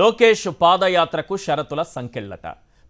లోకేష్ పాదయాత్రకు షరతుల సంకెళ్ళట.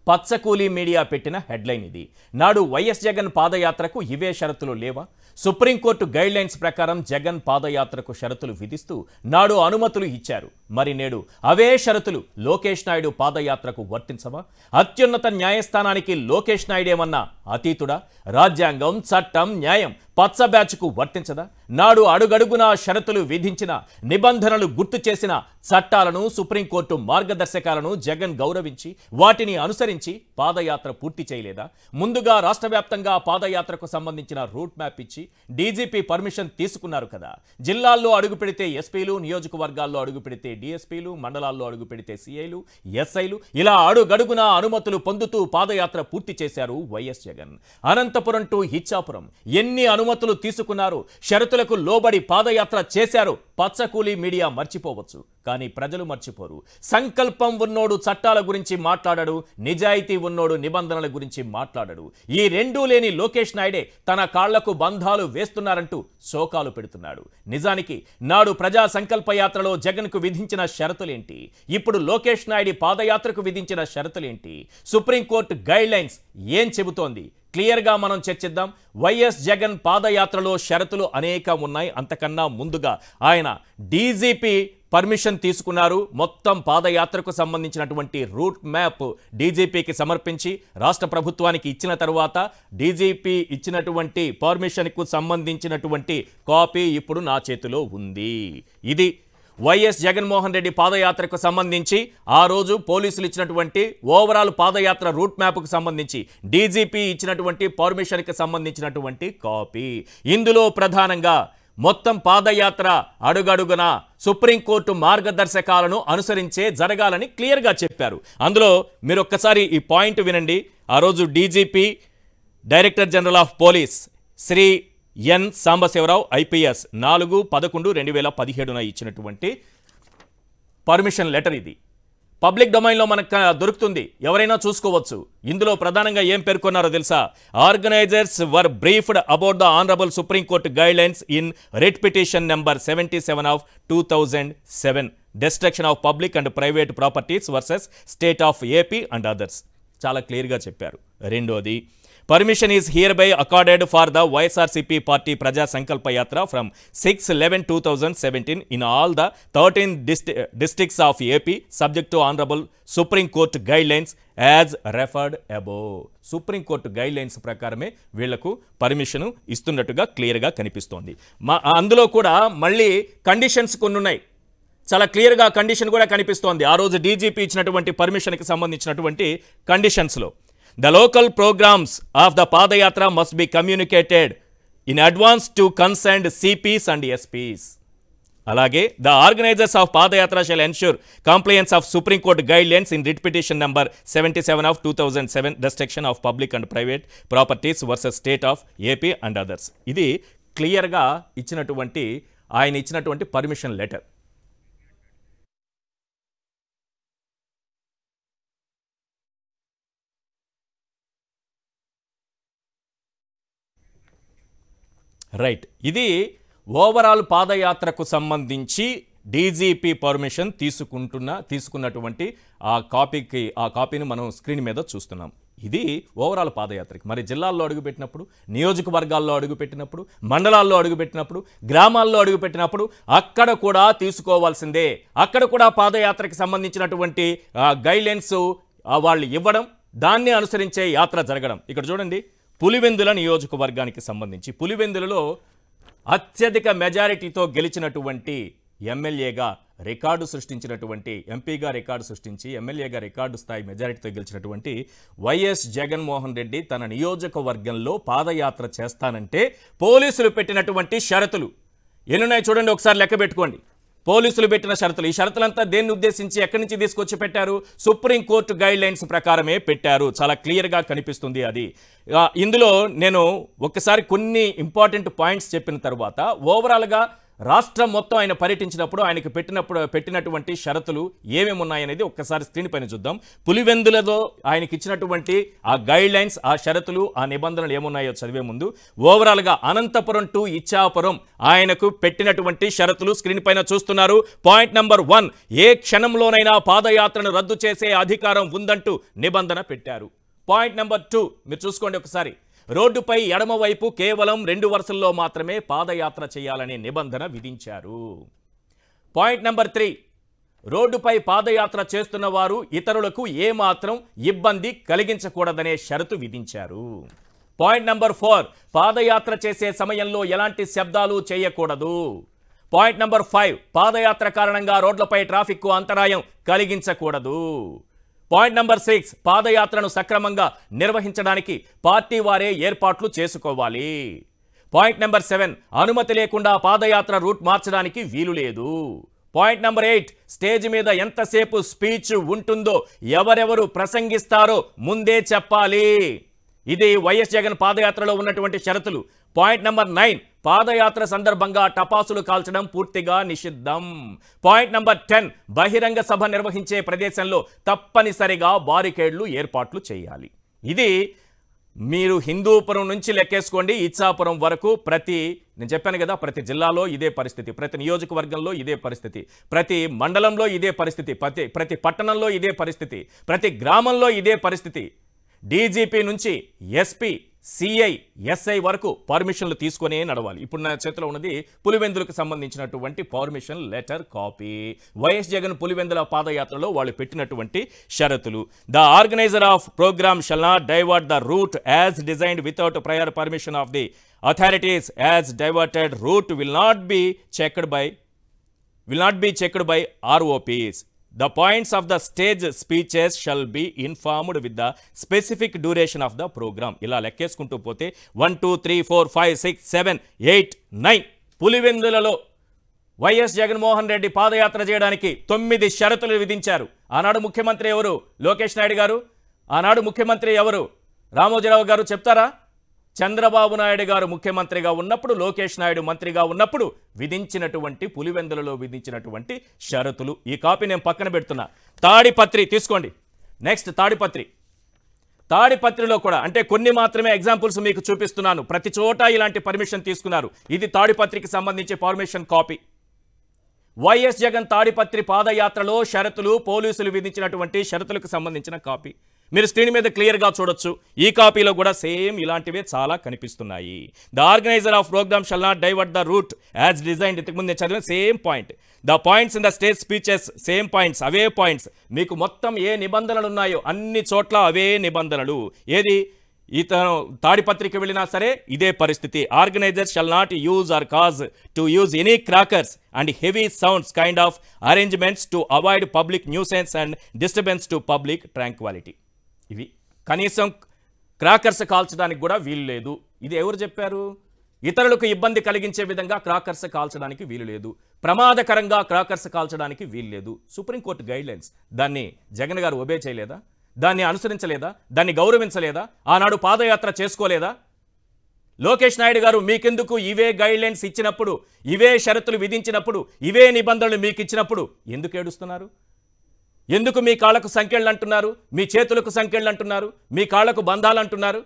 పచ్చకూలి మీడియా పెట్టిన హెడ్లైన్ ఇది. నాడు వైఎస్ జగన్ పాదయాత్రకు ఇవే షరతులు లేవా? సుప్రీంకోర్టు గైడ్లైన్స్ ప్రకారం జగన్ పాదయాత్రకు షరతులు విధిస్తూ నాడు అనుమతులు ఇచ్చారు. మరి నేడు అవే షరతులు లోకేష్ నాయుడు పాదయాత్రకు వర్తించవా? అత్యున్నత న్యాయస్థానానికి లోకేష్ నాయుడేమన్నా అతీతుడా? రాజ్యాంగం, చట్టం, న్యాయం పచ్చ బ్యాచ్కు వర్తించదా? నాడు అడుగడుగునా షరతులు విధించిన, నిబంధనలు గుర్తు చేసిన చట్టాలను, సుప్రీంకోర్టు మార్గదర్శకాలను జగన్ గౌరవించి వాటిని అనుసరించి పాదయాత్ర పూర్తి చేయలేదా? ముందుగా రాష్ట్ర వ్యాప్తంగా పాదయాత్రకు సంబంధించిన రూట్ మ్యాప్ ఇచ్చి డీజీపీ పర్మిషన్ తీసుకున్నారు కదా. జిల్లాల్లో అడుగు పెడితే ఎస్పీలు, నియోజకవర్గాల్లో అడుగు పెడితే డిఎస్పీలు, మండలాల్లో అడుగు పెడితే సిఐలు, ఎస్ఐలు, ఇలా అడుగడుగునా అనుమతులు పొందుతూ పాదయాత్ర పూర్తి చేశారు వైఎస్ జగన్. అనంతపురం టు ఇచ్చాపురం ఎన్ని అనుమతులు తీసుకున్నారు, షరతులకు లోబడి పాదయాత్ర చేశారు. పచ్చకూలి మీడియా మర్చిపోవచ్చు, కానీ ప్రజలు మర్చిపోరు. సంకల్పం ఉన్నోడు చట్టాల గురించి మాట్లాడడు, నిజాయితీ ఉన్నోడు నిబంధనల గురించి మాట్లాడడు. ఈ రెండూ లేని లోకేష్ నాయుడే తన కాళ్లకు బంధాలు వేస్తున్నారంటూ శోకాలు పెడుతున్నాడు. నిజానికి నాడు ప్రజా సంకల్పయాత్రలో జగన్కు విధించిన షరతులేంటి, ఇప్పుడు లోకేష్ నాయుడి పాదయాత్రకు విధించిన షరతులేంటి, సుప్రీంకోర్టు గైడ్లైన్స్ ఏం చెబుతోంది? క్లియర్గా మనం చర్చిద్దాం. వైఎస్ జగన్ పాదయాత్రలో షరతులు అనేకం ఉన్నాయి. అంతకన్నా ముందుగా ఆయన డీజీపీ పర్మిషన్ తీసుకున్నారు. మొత్తం పాదయాత్రకు సంబంధించినటువంటి రూట్ మ్యాప్ డీజీపీకి సమర్పించి రాష్ట్ర ప్రభుత్వానికి ఇచ్చిన తర్వాత డీజీపీ ఇచ్చినటువంటి పర్మిషన్కు సంబంధించినటువంటి కాపీ ఇప్పుడు నా చేతిలో ఉంది. ఇది వైఎస్ జగన్మోహన్ రెడ్డి పాదయాత్రకు సంబంధించి ఆ రోజు పోలీసులు ఇచ్చినటువంటి ఓవరాల్ పాదయాత్ర రూట్ మ్యాప్కు సంబంధించి డీజీపీ ఇచ్చినటువంటి పర్మిషన్కి సంబంధించినటువంటి కాపీ. ఇందులో ప్రధానంగా మొత్తం పాదయాత్ర అడుగడుగునా సుప్రీంకోర్టు మార్గదర్శకాలను అనుసరించే జరగాలని క్లియర్గా చెప్పారు. అందులో మీరు ఒక్కసారి ఈ పాయింట్ వినండి. ఆ రోజు DGP, director general of police Shri N Sambasivarao IPS 4/11/2017 ఇచ్చినటువంటి పర్మిషన్ లెటర్ ఇది. పబ్లిక్ డొమైన్లో మనకు దొరుకుతుంది, ఎవరైనా చూసుకోవచ్చు. ఇందులో ప్రధానంగా ఏం పేర్కొన్నారో తెలుసా? Organisers were briefed about the honourable supreme court guidelines in writ petition number 77/2007 destruction of public and private properties versus state of AP and others. చాలా క్లియర్గా చెప్పారు. రెండోది, permission is hereby accorded for the YSRCP party Praja Sankalpa Yatra from 6/11/2017 in all the 13 districts of AP subject to Honorable Supreme Court guidelines as referred above. Supreme Court guidelines ప్రకారమే వీళ్లకు permission ఇస్తున్నట్టుగా క్లియర్గా కనిపిస్తోంది. అందులో కూడా మళ్ళీ conditions కొన్ని ఉన్నాయి. చాలా క్లియర్గా కండిషన్ కూడా కనిపిస్తోంది. ఆ రోజు డీజీపీ ఇచ్చినటువంటి పర్మిషన్కి సంబంధించినటువంటి కండిషన్స్లో the local programs of the Padayatra must be communicated in advance to concerned CPs and SPs. Alage, the organizers of Padayatra shall ensure compliance of Supreme Court guidelines in writ petition number 77/2007, destruction of public and private properties versus state of AP and others. Idi clear ga ichinatuvanti ayina ichinatuvanti permission letter. Right, ఇది overall పాదయాత్రకు సంబంధించి DGP permission తీసుకున్నటువంటి ఆ కాపీని మనం screen మీద చూస్తున్నాం. ఇది ఓవరాల్ పాదయాత్రకి. మరి జిల్లాల్లో అడుగుపెట్టినప్పుడు, నియోజకవర్గాల్లో అడుగుపెట్టినప్పుడు, మండలాల్లో అడుగుపెట్టినప్పుడు, గ్రామాల్లో అడుగుపెట్టినప్పుడు అక్కడ కూడా తీసుకోవాల్సిందే. అక్కడ కూడా పాదయాత్రకి సంబంధించినటువంటి గైడ్లైన్స్ వాళ్ళు ఇవ్వడం, దాన్ని అనుసరించే యాత్ర జరగడం. ఇక్కడ చూడండి, పులివెందుల నియోజకవర్గానికి సంబంధించి పులివెందులలో అత్యధిక మెజారిటీతో గెలిచినటువంటి ఎమ్మెల్యేగా రికార్డు సృష్టించినటువంటి, ఎంపీగా రికార్డు సృష్టించి ఎమ్మెల్యేగా రికార్డు స్థాయి మెజారిటీతో గెలిచినటువంటి వైఎస్ జగన్మోహన్ రెడ్డి తన నియోజకవర్గంలో పాదయాత్ర చేస్తానంటే పోలీసులు పెట్టినటువంటి షరతులు ఎన్నున్నాయి చూడండి, ఒకసారి లెక్క పెట్టుకోండి. పోలీసులు పెట్టిన షరతులు, ఈ షరతులంతా దేన్ని ఉద్దేశించి ఎక్కడి నుంచి తీసుకొచ్చి పెట్టారు? సుప్రీంకోర్టు గైడ్లైన్స్ ప్రకారమే పెట్టారు. చాలా క్లియర్గా కనిపిస్తుంది అది. ఇందులో నేను ఒక్కసారి కొన్ని ఇంపార్టెంట్ పాయింట్స్ చెప్పిన తర్వాత ఓవరాల్గా రాష్ట్రం మొత్తం ఆయన పర్యటించినప్పుడు ఆయనకు పెట్టినటువంటి షరతులు ఏమేమి ఉన్నాయి అనేది ఒక్కసారి స్క్రీన్ పైన చూద్దాం. పులివెందులలో ఆయనకి ఇచ్చినటువంటి ఆ గైడ్ లైన్స్, ఆ షరతులు, ఆ నిబంధనలు ఏమున్నాయో చదివే ముందు ఓవరాల్గా అనంతపురం టు ఇచ్చాపురం ఆయనకు పెట్టినటువంటి షరతులు స్క్రీన్ పైన చూస్తున్నారు. పాయింట్ నెంబర్ 1, ఏ క్షణంలోనైనా పాదయాత్రను రద్దు చేసే అధికారం ఉందంటూ నిబంధన పెట్టారు. పాయింట్ నెంబర్ 2 మీరు చూసుకోండి ఒకసారి, రోడ్డుపై ఎడమవైపు కేవలం 2 వరుసల్లో మాత్రమే పాదయాత్ర చేయాలనే నిబంధన విధించారు. పాయింట్ నెంబర్ 3, రోడ్డుపై పాదయాత్ర చేస్తున్న వారు ఇతరులకు ఏమాత్రం ఇబ్బంది కలిగించకూడదనే షరతు విధించారు. పాయింట్ నెంబర్ 4, పాదయాత్ర చేసే సమయంలో ఎలాంటి శబ్దాలు చేయకూడదు. పాయింట్ నెంబర్ 5, పాదయాత్ర కారణంగా రోడ్లపై ట్రాఫిక్కు అంతరాయం కలిగించకూడదు. పాయింట్ నెంబర్ 6, పాదయాత్రను సక్రమంగా నిర్వహించడానికి పార్టీ వారే ఏర్పాట్లు చేసుకోవాలి. పాయింట్ నెంబర్ 7, అనుమతి లేకుండా పాదయాత్ర రూట్ మార్చడానికి వీలు లేదు. పాయింట్ నెంబర్ 8, స్టేజ్ మీద ఎంతసేపు స్పీచ్ ఉంటుందో, ఎవరెవరు ప్రసంగిస్తారో ముందే చెప్పాలి. ఇది వైఎస్ జగన్ పాదయాత్రలో ఉన్నటువంటి షరతులు. పాయింట్ నెంబర్ 9, పాదయాత్ర సందర్భంగా టపాసులు కాల్చడం పూర్తిగా నిషిద్ధం. పాయింట్ నెంబర్ 10, బహిరంగ సభ నిర్వహించే ప్రదేశంలో తప్పనిసరిగా బారికేడ్లు ఏర్పాట్లు చేయాలి. ఇది మీరు హిందూపురం నుంచి లెక్కేసుకోండి ఇచ్చాపురం వరకు. నేను చెప్పాను కదా, ప్రతి జిల్లాలో ఇదే పరిస్థితి, ప్రతి నియోజకవర్గంలో ఇదే పరిస్థితి, ప్రతి మండలంలో ఇదే పరిస్థితి, ప్రతి పట్టణంలో ఇదే పరిస్థితి, ప్రతి గ్రామంలో ఇదే పరిస్థితి. డీజీపీ నుంచి ఎస్పీ, సిఐ, ఎస్ఐ వరకు పర్మిషన్లు తీసుకునే నడవాలి. ఇప్పుడు నా చేతిలో ఉన్నది పులివెందులకు సంబంధించినటువంటి permission letter copy, YS Jagan Pulivendula పాదయాత్రలో వాళ్ళు పెట్టినటువంటి షరతులు. The organiser of programme shall not divert the route as designed without prior permission of the authorities as diverted route will not be checked by ROPs. The points of the stage speeches shall be informed with the specific duration of the program. ఇలా లెక్కేసుకుంటూ పోతే 1 2 3 4 5 6 7 8 9 పులివెందులలో YS Jaganmohan Reddy పాదయాత్ర చేయడానికి 9 షరతులు విధించారు. ఆనాడు ముఖ్యమంత్రి ఎవరు? లోకేష్ నాయుడు గారు. ఆనాడు ముఖ్యమంత్రి ఎవరు? రామోజీరావు గారు. చెప్తారా? చంద్రబాబు నాయుడు గారు ముఖ్యమంత్రిగా ఉన్నప్పుడు, లోకేష్ నాయుడు మంత్రిగా ఉన్నప్పుడు విధించినటువంటి, పులివెందులలో విధించినటువంటి షరతులు. ఈ కాపీ నేను పక్కన పెడుతున్నా. తాడిపత్రి తీసుకోండి. నెక్స్ట్ తాడిపత్రిలో కూడా, అంటే కొన్ని మాత్రమే ఎగ్జాంపుల్స్ మీకు చూపిస్తున్నాను, ప్రతి చోట ఇలాంటి పర్మిషన్ తీసుకున్నారు. ఇది తాడిపత్రికి సంబంధించి permission copy. YS Jagan Tadipatri పాదయాత్రలో షరతులు, పోలీసులు విధించినటువంటి షరతులకు సంబంధించిన కాపీ మీరు స్క్రీన్ మీద క్లియర్గా చూడొచ్చు. ఈ కాపీలో కూడా సేమ్ ఇలాంటివే చాలా కనిపిస్తున్నాయి. The organiser of programme shall not divert the route as designed. ఇంతకుముందు చదివిన same point. The points in the stage speeches same points, అవే పాయింట్స్. మీకు మొత్తం ఏ నిబంధనలు ఉన్నాయో అన్ని చోట్ల అవే నిబంధనలు. ఏది? ఇతను తాడిపత్రికి వెళ్ళినా సరే ఇదే పరిస్థితి. Organiser shall not use or cause to use any crackers and heavy sounds kind of arrangements to avoid public nuisance and disturbance to public tranquillity. ఇవి కనీసం క్రాకర్స్ కాల్చడానికి కూడా వీలు లేదు. ఇది ఎవరు చెప్పారు? ఇతరులకు ఇబ్బంది కలిగించే విధంగా క్రాకర్స్ కాల్చడానికి వీలు లేదు, ప్రమాదకరంగా క్రాకర్స్ కాల్చడానికి వీలు లేదు. సుప్రీంకోర్టు గైడ్లైన్స్, దాన్ని జగన్ గారు ఒబే చేయలేదా? దాన్ని అనుసరించలేదా? దాన్ని గౌరవించలేదా? ఆనాడు పాదయాత్ర చేసుకోలేదా? లోకేష్ నాయుడు గారు మీకెందుకు ఇవే గైడ్లైన్స్ ఇచ్చినప్పుడు, ఇవే షరతులు విధించినప్పుడు, ఇవే నిబంధనలు మీకు ఇచ్చినప్పుడు ఎందుకు ఏడుస్తున్నారు? ఎందుకు మీ కాళ్ళకు సంకెళ్ళు అంటున్నారు? మీ చేతులకు సంకెళ్ళు అంటున్నారు? మీ కాళ్ళకు బంధాలు అంటున్నారు?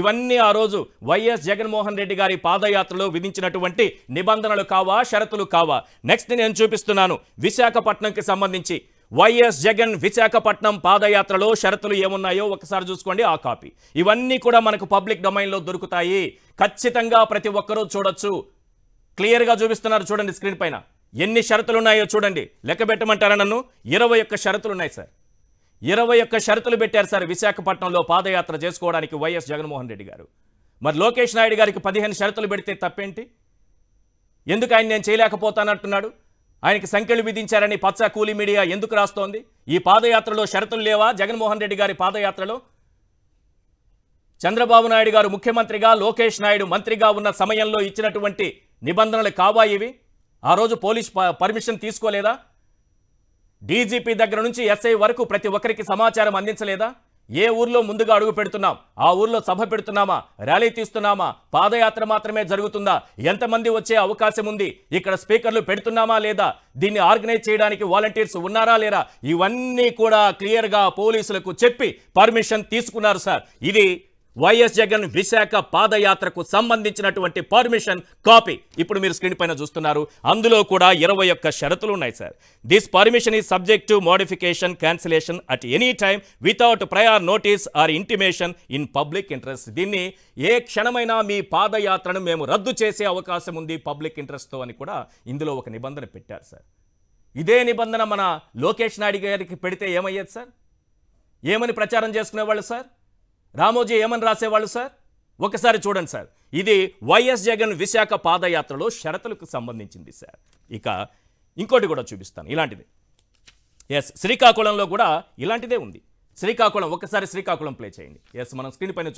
ఇవన్నీ ఆ రోజు వైఎస్ జగన్మోహన్ రెడ్డి గారి పాదయాత్రలో విధించినటువంటి నిబంధనలు కావా, షరతులు కావా? నెక్స్ట్ నేను చూపిస్తున్నాను విశాఖపట్నంకి సంబంధించి. వైఎస్ జగన్ విశాఖపట్నం పాదయాత్రలో షరతులు ఏమున్నాయో ఒకసారి చూసుకోండి, ఆ కాపీ. ఇవన్నీ కూడా మనకు పబ్లిక్ డొమైన్లో దొరుకుతాయి, ఖచ్చితంగా ప్రతి ఒక్కరూ చూడొచ్చు. క్లియర్గా చూపిస్తున్నారు చూడండి స్క్రీన్ పైన. ఎన్ని షరతులు ఉన్నాయో చూడండి, లెక్క పెట్టమంటారా నన్ను? 21 షరతులు ఉన్నాయి సార్. 21 షరతులు పెట్టారు సార్ విశాఖపట్నంలో పాదయాత్ర చేసుకోవడానికి వైఎస్ జగన్మోహన్ రెడ్డి గారు. మరి లోకేష్ నాయుడు గారికి 15 షరతులు పెడితే తప్పేంటి? ఎందుకు ఆయన నేను చేయలేకపోతానంటున్నాడు? ఆయనకి సంఖ్యలు విధించారని పచ్చ కూలీ మీడియా ఎందుకు రాస్తోంది? ఈ పాదయాత్రలో షరతులు లేవా? జగన్మోహన్ రెడ్డి గారి పాదయాత్రలో చంద్రబాబు నాయుడు గారు ముఖ్యమంత్రిగా, లోకేష్ నాయుడు మంత్రిగా ఉన్న సమయంలో ఇచ్చినటువంటి నిబంధనలు కావా ఇవి? ఆ రోజు పోలీస్ పర్మిషన్ తీసుకోలేదా? డీజీపీ దగ్గర నుంచి ఎస్ఐ వరకు ప్రతి ఒక్కరికి సమాచారం అందించలేదా? ఏ ఊర్లో ముందుగా అడుగు పెడుతున్నాం, ఆ ఊర్లో సభ పెడుతున్నామా, ర్యాలీ తీస్తున్నామా, పాదయాత్ర మాత్రమే జరుగుతుందా, ఎంతమంది వచ్చే అవకాశం ఉంది, ఇక్కడ స్పీకర్లు పెడుతున్నామా లేదా, దీన్ని ఆర్గనైజ్ చేయడానికి వాలంటీర్స్ ఉన్నారా లేరా, ఇవన్నీ కూడా క్లియర్గా పోలీసులకు చెప్పి పర్మిషన్ తీసుకున్నారు సార్. ఇది వైఎస్ జగన్ విశాఖ పాదయాత్రకు సంబంధించినటువంటి పర్మిషన్ కాపీ. ఇప్పుడు మీరు స్క్రీన్ పైన చూస్తున్నారు. అందులో కూడా 21 షరతులు ఉన్నాయి sir. This permission is subject to modification, cancellation at any time without prior notice or intimation in public interest. దీన్ని ఏ క్షణమైనా మీ పాదయాత్రను మేము రద్దు చేసే అవకాశం ఉంది పబ్లిక్ ఇంట్రెస్ట్తో అని కూడా ఇందులో ఒక నిబంధన పెట్టారు సార్. ఇదే నిబంధన మన లోకేష్ నాయుడు గారికి పెడితే ఏమయ్యేది సార్? ఏమని ప్రచారం చేసుకునేవాళ్ళు సార్? రామోజీ ఏమని రాసేవాళ్ళు సార్? ఒకసారి చూడండి సార్. ఇది వైఎస్ జగన్ విశాఖ పాదయాత్రలో షరతులకు సంబంధించింది సార్. ఇక ఇంకోటి కూడా చూపిస్తాను, ఇలాంటిది. ఎస్, శ్రీకాకుళంలో కూడా ఇలాంటిదే ఉంది. శ్రీకాకుళం, ఒకసారి శ్రీకాకుళం ప్లే చేయండి. ఎస్, మనం స్క్రీన్ పైన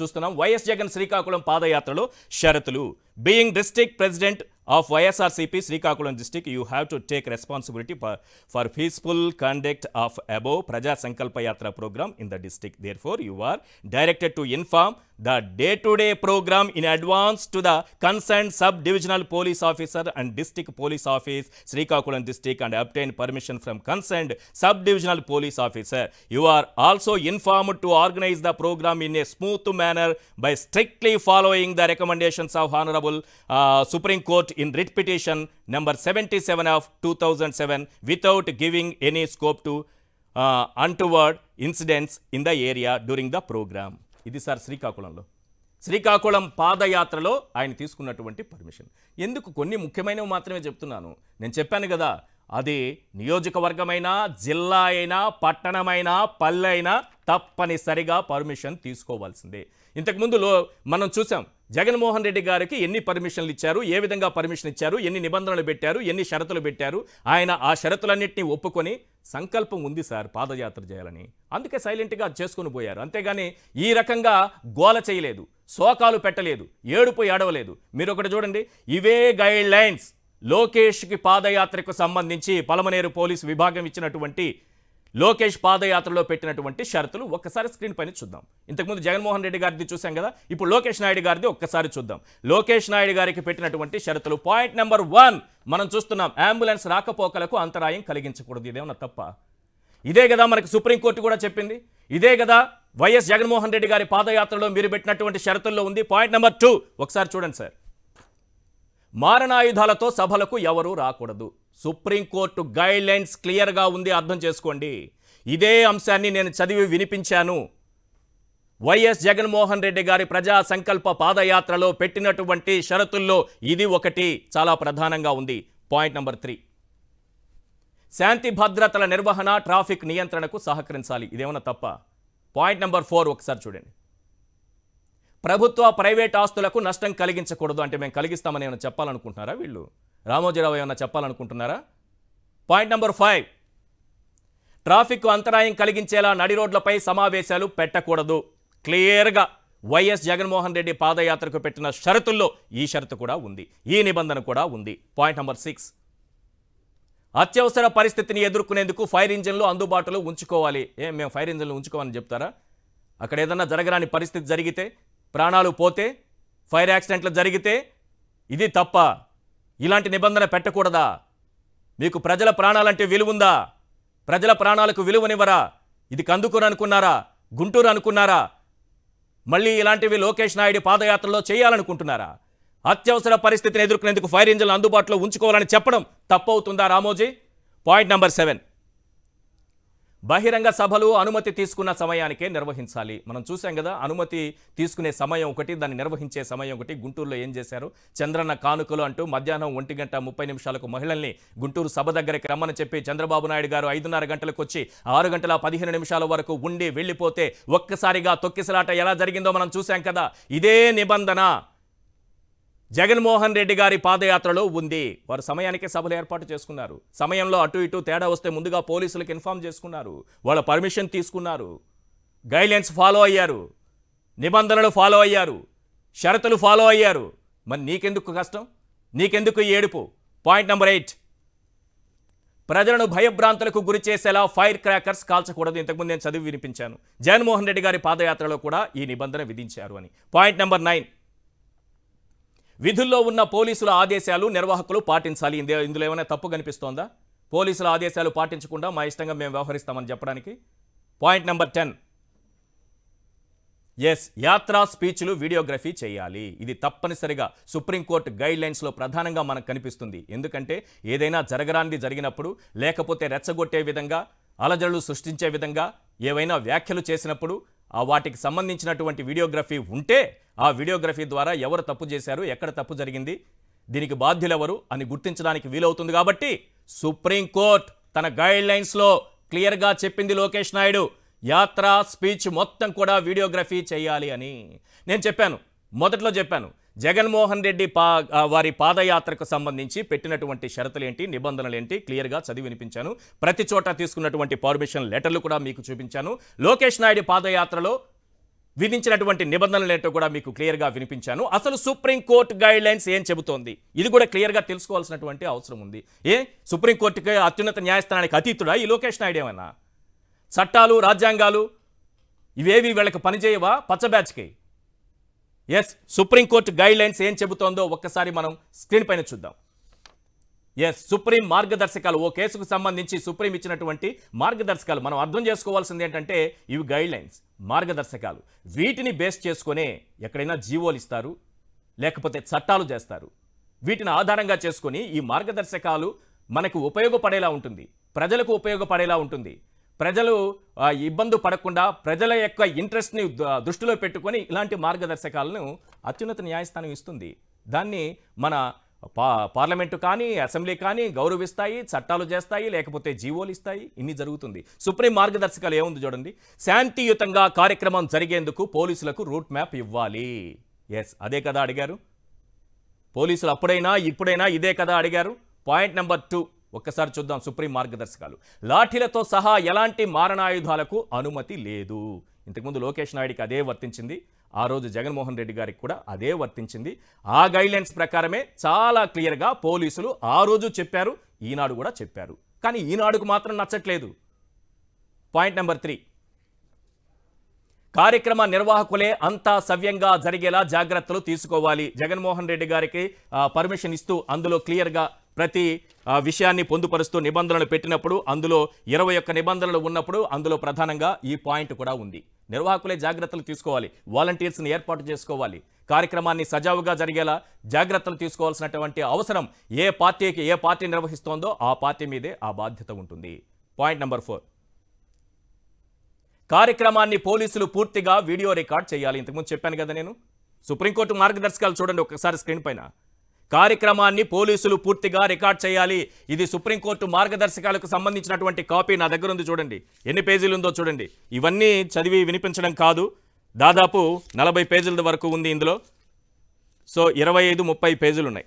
చూస్తున్నాం. వైఎస్ జగన్ శ్రీకాకుళం పాదయాత్రలో షరతులు. Being district president of YSRCP Srikakulam district, you have to take responsibility for peaceful conduct of above Praja Sankalpa Yatra programme in the district. Therefore you are directed to inform the day-to-day program in advance to the concerned sub-divisional police officer and district police office, Srikakulam district, and obtain permission from concerned sub-divisional police officer. You are also informed to organize the program in a smooth manner by strictly following the recommendations of Honorable Supreme Court in writ petition number 77 of 2007 without giving any scope to untoward incidents in the area during the program. ఇది sir శ్రీకాకుళంలో, శ్రీకాకుళం పాదయాత్రలో ఆయన తీసుకున్నటువంటి permission. ఎందుకు కొన్ని ముఖ్యమైనవి మాత్రమే చెప్తున్నాను. నేను చెప్పాను కదా, అది నియోజకవర్గమైనా, జిల్లా అయినా, పట్టణమైనా, పల్లె అయినా తప్పనిసరిగా పర్మిషన్ తీసుకోవాల్సిందే. ఇంతకుముందులో మనం చూసాం జగన్మోహన్ రెడ్డి గారికి ఎన్ని పర్మిషన్లు ఇచ్చారు, ఏ విధంగా పర్మిషన్ ఇచ్చారు, ఎన్ని నిబంధనలు పెట్టారు, ఎన్ని షరతులు పెట్టారు. ఆయన ఆ షరతులన్నింటినీ ఒప్పుకొని సంకల్పం ఉంది సార్ పాదయాత్ర చేయాలని, అందుకే సైలెంట్గా చేసుకుని పోయారు. అంతేగాని ఈ రకంగా గోల చేయలేదు, శోకాలు పెట్టలేదు, ఏడుపు ఏడవలేదు. మీరు ఒకటి చూడండి, ఇవే గైడ్ లైన్స్ లోకేష్కి పాదయాత్రకు సంబంధించి పలమనేరు పోలీసు విభాగం ఇచ్చినటువంటి లోకేష్ పాదయాత్రలో పెట్టినటువంటి షరతులు. ఒక్కసారి స్క్రీన్ పైన చూద్దాం. ఇంతకుముందు జగన్మోహన్ రెడ్డి గారిది చూసాం కదా, ఇప్పుడు లోకేష్ నాయుడు గారిది ఒక్కసారి చూద్దాం. లోకేష్ నాయుడు గారికి పెట్టినటువంటి షరతులు. పాయింట్ నెంబర్ 1 మనం చూస్తున్నాం, అంబులెన్స్ రాకపోకలకు అంతరాయం కలిగించకూడదు. ఇదేమన్నా తప్ప? ఇదే కదా మనకు సుప్రీంకోర్టు కూడా చెప్పింది, ఇదే కదా వైఎస్ జగన్మోహన్ రెడ్డి గారి పాదయాత్రలో మీరు పెట్టినటువంటి షరతుల్లో ఉంది. పాయింట్ నెంబర్ 2 ఒకసారి చూడండి సార్, మారణాయుధాలతో సభలకు ఎవరూ రాకూడదు. సుప్రీంకోర్టు గైడ్ లైన్స్ క్లియర్గా ఉంది, అర్థం చేసుకోండి. ఇదే అంశాన్ని నేను చదివి వినిపించాను. వైఎస్ జగన్మోహన్ రెడ్డి గారి ప్రజా సంకల్ప పాదయాత్రలో పెట్టినటువంటి షరతుల్లో ఇది ఒకటి చాలా ప్రధానంగా ఉంది. పాయింట్ నెంబర్ 3, శాంతి భద్రతల నిర్వహణ, ట్రాఫిక్ నియంత్రణకు సహకరించాలి. ఇదేమన్నా తప్ప? పాయింట్ నెంబర్ 4 ఒకసారి చూడండి, ప్రభుత్వ ప్రైవేట్ ఆస్తులకు నష్టం కలిగించకూడదు. అంటే మేము కలిగిస్తామని ఏమైనా చెప్పాలనుకుంటున్నారా వీళ్ళు? రామోజీరావు ఏమైనా చెప్పాలనుకుంటున్నారా? పాయింట్ నెంబర్ 5, ట్రాఫిక్కు అంతరాయం కలిగించేలా నడి రోడ్లపై సమావేశాలు పెట్టకూడదు. క్లియర్గా వైఎస్ జగన్మోహన్ రెడ్డి పాదయాత్రకు పెట్టిన షరతుల్లో ఈ షరతు కూడా ఉంది, ఈ నిబంధన కూడా ఉంది. పాయింట్ నెంబర్ 6, అత్యవసర పరిస్థితిని ఎదుర్కొనేందుకు ఫైర్ ఇంజన్లు అందుబాటులో ఉంచుకోవాలి. మేము ఫైర్ ఇంజన్లు ఉంచుకోవాలని చెప్తారా? అక్కడ ఏదన్నా జరగరాని పరిస్థితి జరిగితే, ప్రాణాలు పోతే, ఫైర్ యాక్సిడెంట్లు జరిగితే ఇది తప్ప? ఇలాంటి నిబంధన పెట్టకూడదా? మీకు ప్రజల ప్రాణాలంటే విలువుందా? ప్రజల ప్రాణాలకు విలువనివ్వరా? ఇది కందుకూరు అనుకున్నారా? గుంటూరు అనుకున్నారా? మళ్ళీ ఇలాంటివి లోకేష్ నాయుడు పాదయాత్రలో చేయాలనుకుంటున్నారా? అత్యవసర పరిస్థితిని ఎదుర్కొనేందుకు ఫైర్ ఇంజన్లు అందుబాటులో ఉంచుకోవాలని చెప్పడం తప్పవుతుందా రామోజీ? పాయింట్ నెంబర్ 7, బహిరంగ సభలు అనుమతి తీసుకున్న సమయానికే నిర్వహించాలి. మనం చూసాం కదా, అనుమతి తీసుకునే సమయం ఒకటి, దాన్ని నిర్వహించే సమయం ఒకటి. గుంటూరులో ఏం చేశారు? చంద్రన్న కానుకలు అంటూ మధ్యాహ్నం 1:30 మహిళల్ని గుంటూరు సభ దగ్గరికి రమ్మని చెప్పి చంద్రబాబు నాయుడు గారు 5:30 వచ్చి 6:15 వరకు ఉండి వెళ్ళిపోతే ఒక్కసారిగా తొక్కిసలాట ఎలా జరిగిందో మనం చూసాం కదా. ఇదే నిబంధన జగన్మోహన్ రెడ్డి గారి పాదయాత్రలో ఉంది. వారు సమయానికే సభలు ఏర్పాటు చేసుకున్నారు, సమయంలో అటు ఇటు తేడా వస్తే ముందుగా పోలీసులకు ఇన్ఫామ్ చేసుకున్నారు, వాళ్ళ పర్మిషన్ తీసుకున్నారు, గైడ్లైన్స్ ఫాలో అయ్యారు, నిబంధనలు ఫాలో అయ్యారు, షరతులు ఫాలో అయ్యారు. మరి నీకెందుకు కష్టం, నీకెందుకు ఏడుపు? పాయింట్ నెంబర్ 8, ప్రజలను భయభ్రాంతులకు గురి చేసేలా ఫైర్ క్రాకర్స్ కాల్చకూడదు. ఇంతకుముందు నేను చదివి వినిపించాను. జగన్మోహన్ రెడ్డి గారి పాదయాత్రలో కూడా ఈ నిబంధన విధించారు అని. పాయింట్ నంబర్ 9, విధుల్లో ఉన్న పోలీసుల ఆదేశాలు నిర్వాహకులు పాటించాలి. ఇందులో ఏమైనా తప్పు కనిపిస్తోందా? పోలీసుల ఆదేశాలు పాటించకుండా మా ఇష్టంగా మేము వ్యవహరిస్తామని చెప్పడానికి. పాయింట్ నంబర్ 10, యాత్రా స్పీచ్లు వీడియోగ్రఫీ చేయాలి. ఇది తప్పనిసరిగా సుప్రీంకోర్టు గైడ్లైన్స్లో ప్రధానంగా మనకు కనిపిస్తుంది. ఎందుకంటే ఏదైనా జరగరానిది జరిగినప్పుడు, లేకపోతే రెచ్చగొట్టే విధంగా, అలజడులు సృష్టించే విధంగా ఏవైనా వ్యాఖ్యలు చేసినప్పుడు ఆ వాటికి సంబంధించినటువంటి వీడియోగ్రఫీ ఉంటే, ఆ వీడియోగ్రఫీ ద్వారా ఎవరు తప్పు చేశారు, ఎక్కడ తప్పు జరిగింది, దీనికి బాధ్యులెవరు అని గుర్తించడానికి వీలవుతుంది. కాబట్టి సుప్రీంకోర్టు తన గైడ్లైన్స్లో క్లియర్గా చెప్పింది లోకేష్ నాయుడు, యాత్రా స్పీచ్ మొత్తం కూడా వీడియోగ్రఫీ చేయాలి అని. నేను చెప్పాను, మొదట్లో చెప్పాను, జగన్మోహన్ రెడ్డి వారి పాదయాత్రకు సంబంధించి పెట్టినటువంటి షరతులేంటి, నిబంధనలేంటి క్లియర్గా చదివి వినిపించాను. ప్రతి చోట తీసుకున్నటువంటి పర్మిషన్ లెటర్లు కూడా మీకు చూపించాను. లోకేష్ నాయుడు పాదయాత్రలో విధించినటువంటి నిబంధనలేంటో కూడా మీకు క్లియర్గా వినిపించాను. అసలు సుప్రీంకోర్టు గైడ్లైన్స్ ఏం చెబుతోంది, ఇది కూడా క్లియర్గా తెలుసుకోవాల్సినటువంటి అవసరం ఉంది. సుప్రీంకోర్టుకి అత్యున్నత న్యాయస్థానానికి అతీతుడా ఈ లోకేష్ నాయుడు? ఏమన్నా చట్టాలు, రాజ్యాంగాలు ఇవేవి వీళ్ళకి పనిచేయవా పచ్చ బ్యాచ్కి? సుప్రీంకోర్టు గైడ్లైన్స్ ఏం చెబుతోందో ఒక్కసారి మనం స్క్రీన్ పైన చూద్దాం. సుప్రీం మార్గదర్శకాలు, ఓ కేసుకు సంబంధించి సుప్రీం ఇచ్చినటువంటి మార్గదర్శకాలు. మనం అర్థం చేసుకోవాల్సింది ఏంటంటే ఇవి గైడ్లైన్స్, మార్గదర్శకాలు. వీటిని బేస్ చేసుకునే ఎక్కడైనా జీవోలు ఇస్తారు, లేకపోతే చట్టాలు చేస్తారు. వీటిని ఆధారంగా చేసుకొని ఈ మార్గదర్శకాలు మనకు ఉపయోగపడేలా ఉంటుంది, ప్రజలకు ఉపయోగపడేలా ఉంటుంది. ప్రజలు ఇబ్బంది పడకుండా, ప్రజల యొక్క ఇంట్రెస్ట్ని దృష్టిలో పెట్టుకొని ఇలాంటి మార్గదర్శకాలను అత్యున్నత న్యాయస్థానం ఇస్తుంది. దాన్ని మన పార్లమెంటు కానీ, అసెంబ్లీ కానీ గౌరవిస్తాయి, చట్టాలు చేస్తాయి, లేకపోతే జీవోలు ఇస్తాయి. ఇన్ని జరుగుతుంది. సుప్రీం మార్గదర్శకాలు ఏముంది చూడండి. శాంతియుతంగా కార్యక్రమం జరిగేందుకు పోలీసులకు రూట్ మ్యాప్ ఇవ్వాలి. అదే కదా అడిగారు పోలీసులు, అప్పుడైనా ఇప్పుడైనా ఇదే కదా అడిగారు. పాయింట్ నంబర్ 2 ఒక్కసారి చూద్దాం సుప్రీం మార్గదర్శకాలు. లాఠీలతో సహా ఎలాంటి మారణాయుధాలకు అనుమతి లేదు. ఇంతకుముందు లోకేష్ నాయుడికి అదే వర్తించింది, ఆ రోజు జగన్మోహన్ రెడ్డి గారికి కూడా అదే వర్తించింది. ఆ గైడ్లైన్స్ ప్రకారమే చాలా క్లియర్గా పోలీసులు ఆ రోజు చెప్పారు, ఈనాడు కూడా చెప్పారు. కానీ ఈనాడుకు మాత్రం నచ్చట్లేదు. పాయింట్ నంబర్ 3, కార్యక్రమ నిర్వాహకులే అంతా సవ్యంగా జరిగేలా జాగ్రత్తలు తీసుకోవాలి. జగన్మోహన్ రెడ్డి గారికి పర్మిషన్ ఇస్తూ అందులో క్లియర్గా ప్రతి విషయాన్ని పొందుపరుస్తూ నిబంధనలు పెట్టినప్పుడు, అందులో 21 నిబంధనలు ఉన్నప్పుడు అందులో ప్రధానంగా ఈ పాయింట్ కూడా ఉంది. నిర్వాహకులే జాగ్రత్తలు తీసుకోవాలి, వాలంటీర్స్ని ఏర్పాటు చేసుకోవాలి, కార్యక్రమాన్ని సజావుగా జరిగేలా జాగ్రత్తలు తీసుకోవాల్సినటువంటి అవసరం ఏ పార్టీకి, ఏ పార్టీ నిర్వహిస్తోందో ఆ పార్టీ మీదే ఆ బాధ్యత ఉంటుంది. పాయింట్ నంబర్ 4, కార్యక్రమాన్ని పోలీసులు పూర్తిగా వీడియో రికార్డ్ చేయాలి. ఇంతకుముందు చెప్పాను కదా నేను, సుప్రీంకోర్టు మార్గదర్శకాలు చూడండి ఒకసారి స్క్రీన్ పైన. కార్యక్రమాన్ని పోలీసులు పూర్తిగా రికార్డ్ చేయాలి. ఇది సుప్రీంకోర్టు మార్గదర్శకాలకు సంబంధించినటువంటి కాపీ నా దగ్గర ఉంది చూడండి. ఎన్ని పేజీలు ఉందో చూడండి. ఇవన్నీ చదివి వినిపించడం కాదు, దాదాపు 40 పేజీల వరకు ఉంది ఇందులో. సో 25-30 పేజీలు ఉన్నాయి,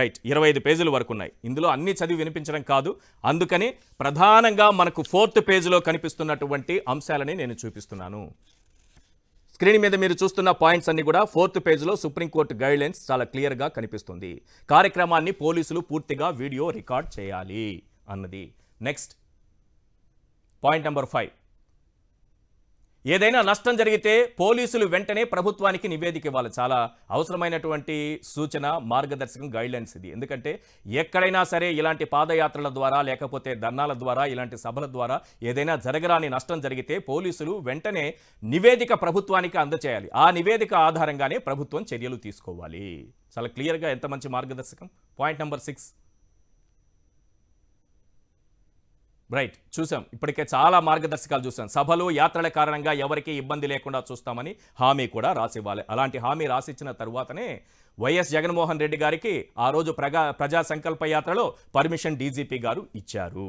రైట్, 25 పేజీల వరకు ఉన్నాయి. ఇందులో అన్నీ చదివి వినిపించడం కాదు, అందుకని ప్రధానంగా మనకు 4th పేజీలో కనిపిస్తున్నటువంటి అంశాలని నేను చూపిస్తున్నాను. స్క్రీన్ మీద మీరు చూస్తున్న పాయింట్స్ అన్ని కూడా 4th పేజీలో సుప్రీంకోర్టు గైడ్లైన్స్ చాలా క్లియర్గా కనిపిస్తుంది. కార్యక్రమాన్ని పోలీసులు పూర్తిగా వీడియో రికార్డ్ చేయాలి అన్నది. నెక్స్ట్ పాయింట్ నంబర్ 5, ఏదైనా నష్టం జరిగితే పోలీసులు వెంటనే ప్రభుత్వానికి నివేదిక ఇవ్వాలి. చాలా అవసరమైనటువంటి సూచన, మార్గదర్శకం, గైడ్లైన్స్ ఇది. ఎందుకంటే ఎక్కడైనా సరే ఇలాంటి పాదయాత్రల ద్వారా, లేకపోతే ధర్నాల ద్వారా, ఇలాంటి సభల ద్వారా ఏదైనా జరగరాని నష్టం జరిగితే పోలీసులు వెంటనే నివేదిక ప్రభుత్వానికి అందజేయాలి. ఆ నివేదిక ఆధారంగానే ప్రభుత్వం చర్యలు తీసుకోవాలి. చాలా క్లియర్గా ఎంత మంచి మార్గదర్శకం. పాయింట్ నంబర్ 6, రైట్, చూసాం ఇప్పటికే చాలా మార్గదర్శకాలు చూసాం. సభలు, యాత్రల కారణంగా ఎవరికి ఇబ్బంది లేకుండా చూస్తామని హామీ కూడా రాసివ్వాలి. అలాంటి హామీ రాసిచ్చిన తర్వాతనే వైఎస్ జగన్మోహన్ రెడ్డి గారికి ఆ రోజు ప్రజా సంకల్ప యాత్రలో పర్మిషన్ డీజీపీ గారు ఇచ్చారు.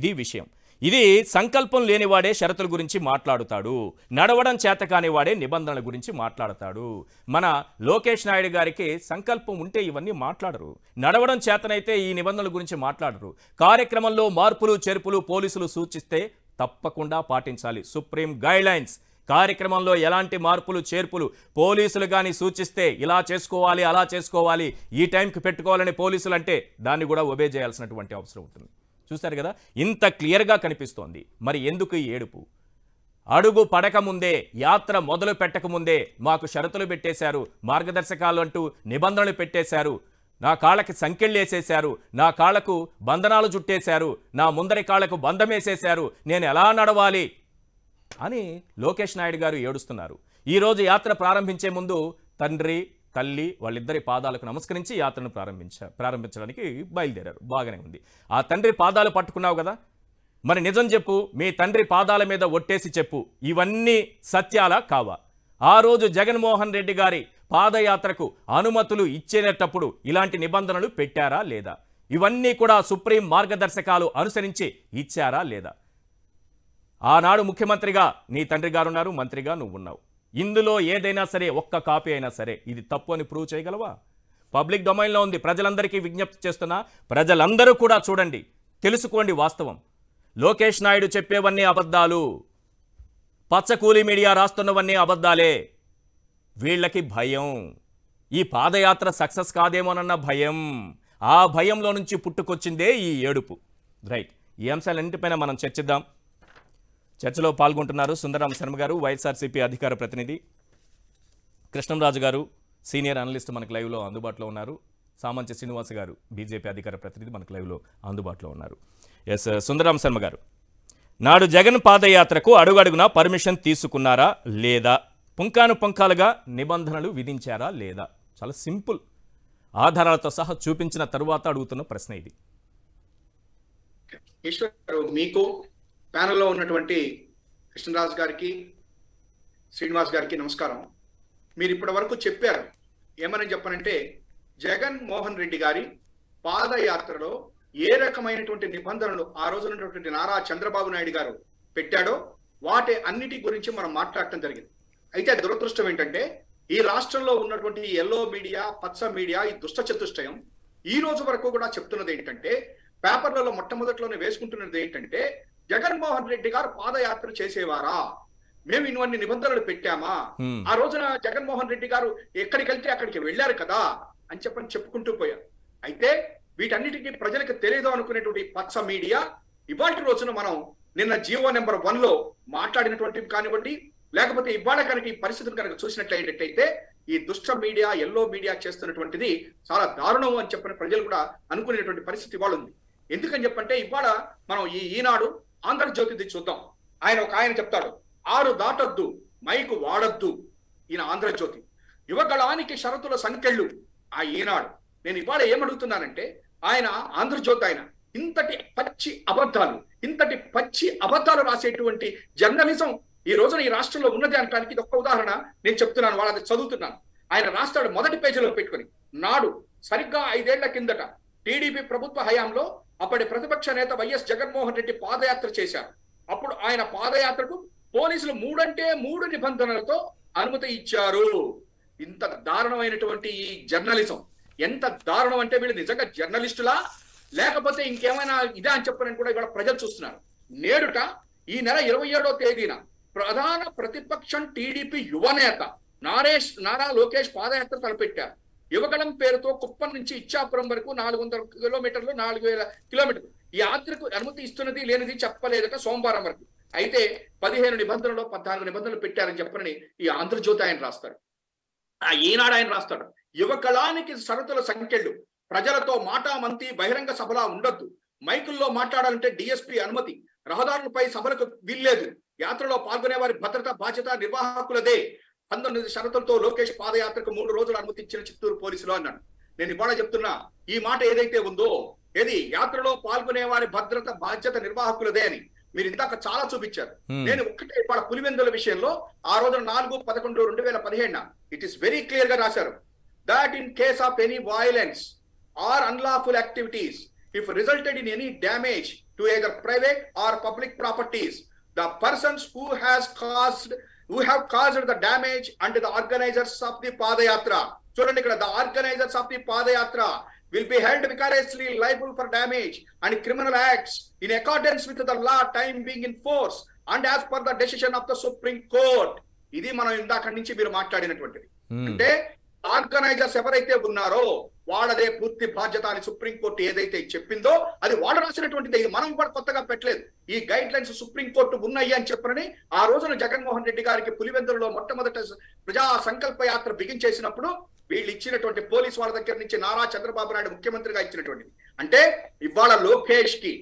ఇది విషయం. ఇది సంకల్పం లేనివాడే షరతుల గురించి మాట్లాడుతాడు, నడవడం చేతకానివాడే నిబంధనల గురించి మాట్లాడతాడు. మన లోకేష్ నాయుడు గారికి సంకల్పం ఉంటే ఇవన్నీ మాట్లాడరు, నడవడం చేతనైతే ఈ నిబంధనల గురించి మాట్లాడరు. కార్యక్రమంలో మార్పులు చేర్పులు పోలీసులు సూచిస్తే తప్పకుండా పాటించాలి. సుప్రీం గైడ్లైన్స్, కార్యక్రమంలో ఎలాంటి మార్పులు చేర్పులు పోలీసులు కానీ సూచిస్తే ఇలా చేసుకోవాలి, అలా చేసుకోవాలి, ఈ టైంకి పెట్టుకోవాలని పోలీసులు అంటే దాన్ని కూడా ఒబే చేయాల్సినటువంటి అవసరం ఉంటుంది. చూస్తారు కదా, ఇంత క్లియర్గా కనిపిస్తోంది. మరి ఎందుకు ఈ ఏడుపు? అడుగు పడకముందే, యాత్ర మొదలు పెట్టకముందే మాకు షరతులు పెట్టేశారు, మార్గదర్శకాలు అంటూ నిబంధనలు పెట్టేశారు, నా కాళ్ళకి సంకెళ్ళేసేశారు, నా కాళ్ళకు బంధనాలు చుట్టేశారు, నా ముందరి కాళ్ళకు బంధమేసేశారు, నేను ఎలా నడవాలి అని లోకేష్ నాయుడు గారు ఏడుస్తున్నారు. ఈరోజు యాత్ర ప్రారంభించే ముందు తండ్రి తల్లి వాళ్ళిద్దరి పాదాలకు నమస్కరించి యాత్రను ప్రారంభించడానికి బయలుదేరారు. బాగానే ఉంది. ఆ తండ్రి పాదాలు పట్టుకున్నావు కదా, మరి నిజం చెప్పు, మీ తండ్రి పాదాల మీద ఒట్టేసి చెప్పు, ఇవన్నీ సత్యాలా కావా? ఆ రోజు జగన్మోహన్ రెడ్డి గారి పాదయాత్రకు అనుమతులు ఇచ్చేటప్పుడు ఇలాంటి నిబంధనలు పెట్టారా లేదా? ఇవన్నీ కూడా సుప్రీం మార్గదర్శకాలు అనుసరించి ఇచ్చారా లేదా? ఆనాడు ముఖ్యమంత్రిగా నీ తండ్రి గారున్నారు, మంత్రిగా నువ్వున్నావు. ఇందులో ఏదైనా సరే, ఒక్క కాపీ అయినా సరే ఇది తప్పు అని ప్రూవ్ చేయగలవా? పబ్లిక్ డొమైన్లో ఉంది. ప్రజలందరికీ విజ్ఞప్తి చేస్తున్నా, ప్రజలందరూ కూడా చూడండి, తెలుసుకోండి వాస్తవం. లోకేష్ నాయుడు చెప్పేవన్నీ అబద్ధాలు, పచ్చకూలి మీడియా రాస్తున్నవన్నీ అబద్ధాలే. వీళ్ళకి భయం, ఈ పాదయాత్ర సక్సెస్ కాదేమోనన్న భయం, ఆ భయంలో నుంచి పుట్టుకొచ్చిందే ఈ ఏడుపు. రైట్, ఈ అంశాలన్నింటిపైన మనం చర్చిద్దాం. చర్చలో పాల్గొంటున్నారు సుందరరాం శర్మ గారు, వైఎస్ఆర్సీపీ అధికార ప్రతినిధి, కృష్ణంరాజు గారు సీనియర్ అనలిస్ట్ మనకు లైవ్లో అందుబాటులో ఉన్నారు, సామంచి శ్రీనివాస్ గారు బీజేపీ అధికార ప్రతినిధి మనకు లైవ్లో అందుబాటులో ఉన్నారు. ఎస్, సుందరరాం శర్మ గారు, నాడు జగన్ పాదయాత్రకు అడుగడుగునా పర్మిషన్ తీసుకున్నారా లేదా? పుంకాను పుంకాలుగా నిబంధనలు విధించారా లేదా? చాలా సింపుల్, ఆధారాలతో సహా చూపించిన తరువాత అడుగుతున్న ప్రశ్న ఇది. మీకు ప్యానల్లో ఉన్నటువంటి కృష్ణరాజు గారికి, శ్రీనివాస్ గారికి నమస్కారం. మీరు ఇప్పటి వరకు చెప్పారు, ఏమని చెప్పనంటే జగన్మోహన్ రెడ్డి గారి పాదయాత్రలో ఏ రకమైనటువంటి నిబంధనలు ఆ రోజునటువంటి నారా చంద్రబాబు నాయుడు గారు పెట్టాడో వాటి అన్నిటి గురించి మనం మాట్లాడటం జరిగింది. అయితే దురదృష్టం ఏంటంటే ఈ రాష్ట్రంలో ఉన్నటువంటి ఎల్లో మీడియా, పచ్చ మీడియా, ఈ దుష్ట చతుష్టయం ఈ రోజు వరకు కూడా చెప్తున్నది ఏంటంటే, పేపర్లలో మొట్టమొదట్లోనే వేసుకుంటున్నది ఏంటంటే, జగన్మోహన్ రెడ్డి గారు పాదయాత్ర చేసేవారా, మేము ఇన్ని నిబంధనలు పెట్టామా, ఆ రోజున జగన్మోహన్ రెడ్డి గారు ఎక్కడికి వెళ్తే అక్కడికి వెళ్ళారు కదా అని చెప్పని చెప్పుకుంటూ పోయాం. అయితే వీటన్నిటికీ ప్రజలకు తెలియదు అనుకునేటువంటి పచ్చ మీడియా ఇవాటి రోజున మనం నిన్న జీవో నెంబర్ 1లో మాట్లాడినటువంటివి కానివ్వండి, లేకపోతే ఇవాళ కనుక ఈ పరిస్థితులు కనుక చూసినట్లయినట్టయితే ఈ దుష్ట మీడియా, ఎల్లో మీడియా చేస్తున్నటువంటిది చాలా దారుణం అని చెప్పని ప్రజలు కూడా అనుకునేటువంటి పరిస్థితి ఇవాళ ఉంది. ఎందుకని చెప్పంటే ఇవాళ మనం ఈ ఈనాడు, ఆంధ్రజ్యోతిది చూద్దాం. ఆయన చెప్తాడు, 6 దాటొద్దు, మైకు వాడొద్దు. ఈయన ఆంధ్రజ్యోతి, యువగళానికి షరతుల సంకెళ్ళు. ఈనాడు నేను ఇవాళ ఏమడుగుతున్నానంటే, ఆయన ఆంధ్రజ్యోతి, ఆయన ఇంతటి పచ్చి అబద్ధాలు, ఇంతటి పచ్చి అబద్ధాలు రాసేటువంటి జర్నలిజం ఈ రోజున ఈ రాష్ట్రంలో ఉన్నది అనడానికి ఇది ఒక్క ఉదాహరణ నేను చెప్తున్నాను, వాళ్ళది చదువుతున్నాను. ఆయన రాస్తాడు మొదటి పేజీలో పెట్టుకుని, నాడు సరిగ్గా 5 ఏళ్ల కిందట టీడీపీ ప్రభుత్వ హయాంలో అప్పటి ప్రతిపక్ష నేత వైఎస్ జగన్మోహన్ రెడ్డి పాదయాత్ర చేశారు. అప్పుడు ఆయన పాదయాత్రకు పోలీసులు 3 నిబంధనలతో అనుమతి ఇచ్చారు. ఇంత దారుణమైనటువంటి ఈ జర్నలిజం, ఎంత దారుణం అంటే వీళ్ళు నిజంగా జర్నలిస్టులా లేకపోతే ఇంకేమైనా ఇదే అని చెప్పని కూడా ఇవాళ ప్రజలు చూస్తున్నారు. నేడుట ఈ నెల 27వ తేదీన ప్రధాన ప్రతిపక్షం టీడీపీ యువనేత నారా లోకేష్ పాదయాత్ర తలపెట్టారు. యువగళం పేరుతో కుప్పం నుంచి ఇచ్చాపురం వరకు 400 కిలోమీటర్లు, 4000 కిలోమీటర్లు ఈ యాత్రకు అనుమతి ఇస్తున్నది లేనిది చెప్పలేదట సోమవారం వరకు. అయితే 15 నిబంధనలో 14 నిబంధనలు పెట్టారని చెప్పని ఈ ఆంధ్రజ్యోతి ఆయన రాస్తాడు. ఈనాడు ఆయన రాస్తాడు, యువకళానికి షరతుల సంఖ్యలు, ప్రజలతో మాటామంతి బహిరంగ సభలా ఉండొద్దు, మైకుల్లో మాట్లాడాలంటే DSP అనుమతి, రహదారులపై సభలకు వీల్లేదు, యాత్రలో పాల్గొనే వారి భద్రత బాధ్యత నిర్వాహకులదే, 19 షరతులతో లోకేష్ పాదయాత్రకు 3 రోజులు అనుమతి ఇచ్చిన చిత్తూరు పోలీసులు అన్నాడు. నేను ఇవాళ చెప్తున్నా ఈ మాట ఏదైతే ఉందో, ఏది యాత్రలో పాల్గొనే వారి భద్రత బాధ్యత నిర్వాహకులదే అని మీరు ఇందాక చాలా చూపించారు. నేను ఒక్కటే ఇవాళ పులివెందుల విషయంలో ఆ రోజున 4/11/2017 ఇట్ ఈస్ వెరీ క్లియర్ గా రాశారు, that in case of any violence or unlawful activities if resulted in any damage to either private or public properties the persons who have caused the damage and the organizers of the padayatra, చూడండి ఇక్కడ, the organizers of the padayatra will be held vicariously liable for damage and criminal acts in accordance with the law time being in force and as per the decision of the Supreme Court. ఇది మనం ఇందాక నుంచి మీరు మాట్లాడినటువంటిది. అంటే organisers ఎవరైతే ఉన్నారో వాడదే పూర్తి బాధ్యత అని సుప్రీంకోర్టు ఏదైతే చెప్పిందో అది వాడ రాసినటువంటిది. ఇది మనం కూడా కొత్తగా పెట్టలేదు. ఈ గైడ్ లైన్స్ సుప్రీంకోర్టు ఉన్నాయి అని చెప్పనని ఆ రోజున జగన్మోహన్ రెడ్డి గారికి పులివెందులలో మొట్టమొదట ప్రజా సంకల్ప యాత్ర బిగించేసినప్పుడు వీళ్ళు ఇచ్చినటువంటి పోలీసు వాళ్ళ దగ్గర నుంచి నారా చంద్రబాబు నాయుడు ముఖ్యమంత్రిగా ఇచ్చినటువంటిది. అంటే ఇవాళ లోకేష్ కి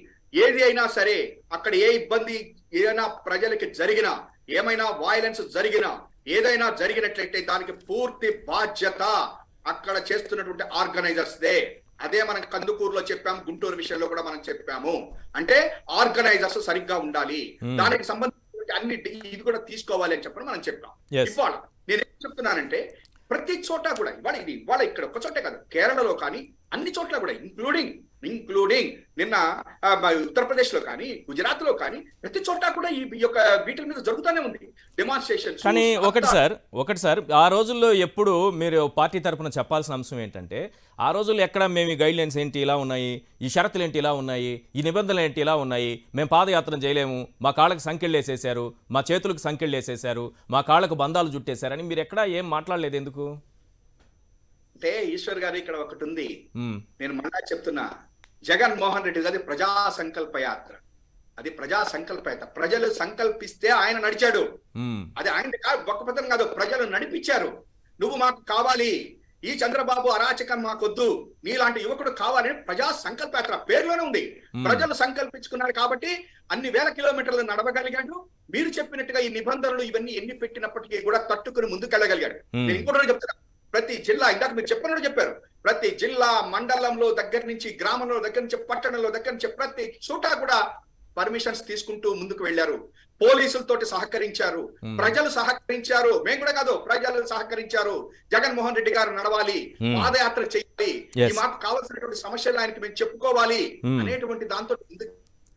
ఏది అయినా సరే అక్కడ ఏ ఇబ్బంది ఏదైనా ప్రజలకి జరిగినా ఏమైనా వైలెన్స్ జరిగినా ఏదైనా జరిగినట్లయితే దానికి పూర్తి బాధ్యత అక్కడ చేస్తున్నటువంటి ఆర్గనైజర్స్ దే. అదే మనం కందుకూరులో చెప్పాము, గుంటూరు విషయంలో కూడా మనం చెప్పాము. అంటే ఆర్గనైజర్స్ సరిగ్గా ఉండాలి, దానికి సంబంధించిన అన్ని ఇది కూడా తీసుకోవాలి అని చెప్పని మనం చెప్పాం. ఇవాళ నేనేం చెప్తున్నానంటే ప్రతి చోట కూడా ఇవాళ ఇది ఇవాళ ఇక్కడ ఒక చోటే కాదు, కేరళలో కానీ అన్ని చోట్ల కూడా ఇంక్లూడింగ్ నిన్న ఉత్తరప్రదేశ్ లో కానీ గుజరాత్ లో కానీ ప్రతి చోట కూడా ఈ యొక్క వీటి మీద జరుగుతూనే ఉంది డిమాన్స్ట్రేషన్. కానీ ఒకటి సార్ ఆ రోజుల్లో ఎప్పుడు మీరు పార్టీ తరఫున చెప్పాల్సిన అంశం ఏంటంటే ఆ రోజుల్లో ఎక్కడ మేము ఈ గైడ్ లైన్స్ ఏంటి ఇలా ఉన్నాయి, ఈ షరతులు ఏంటి ఇలా ఉన్నాయి, ఈ నిబంధనలు ఏంటి ఇలా ఉన్నాయి, మేము పాదయాత్ర చేయలేము, మా కాళ్ళకు సంకెళ్ళు వేసేసారు, మా చేతులకు సంకెళ్ళు వేసేసారు, మా కాళ్ళకు బంధాలు జుట్టేశారని మీరు ఎక్కడా ఏం మాట్లాడలేదు. ఎందుకు అంటే ఈశ్వర్ గారు ఇక్కడ ఒకటి ఉంది, నేను మళ్ళా చెప్తున్నా, జగన్మోహన్ రెడ్డి గారి ప్రజా సంకల్ప యాత్ర, అది ప్రజా సంకల్ప యాత్ర. ప్రజలు సంకల్పిస్తే ఆయన నడిచాడు, అది ఆయన గొప్పతనం కాదు, ప్రజలు నడిపించారు. నువ్వు మాకు కావాలి, ఈ చంద్రబాబు అరాచకం మాకొద్దు, నీలాంటి యువకుడు కావాలని ప్రజా సంకల్ప యాత్ర పేరులోనే ఉంది. ప్రజలు సంకల్పించుకున్నారు కాబట్టి అన్ని వేల కిలోమీటర్లు నడవగలిగాడు. మీరు చెప్పినట్టుగా ఈ నిబంధనలు ఇవన్నీ ఎన్ని పెట్టినప్పటికీ కూడా తట్టుకుని ముందుకెళ్ళగలిగాడు. నేను ఇంకోటి చెప్తున్నా, ప్రతి జిల్లా, ఇందాక మీరు చెప్పినట్టు చెప్పారు, ప్రతి జిల్లా మండలంలో దగ్గర నుంచి, గ్రామంలో దగ్గర నుంచి, పట్టణంలో దగ్గర నుంచి ప్రతి చోట కూడా పర్మిషన్స్ తీసుకుంటూ ముందుకు వెళ్ళారు. పోలీసులతోటి సహకరించారు, ప్రజలు సహకరించారు, మేము కూడా కాదు ప్రజలు సహకరించారు. జగన్మోహన్ రెడ్డి గారు నడవాలి, పాదయాత్ర చేయాలి, ఈ మాకు కావాల్సినటువంటి సమస్యలు ఆయనకి మేము చెప్పుకోవాలి అనేటువంటి దాంతో ముందుకు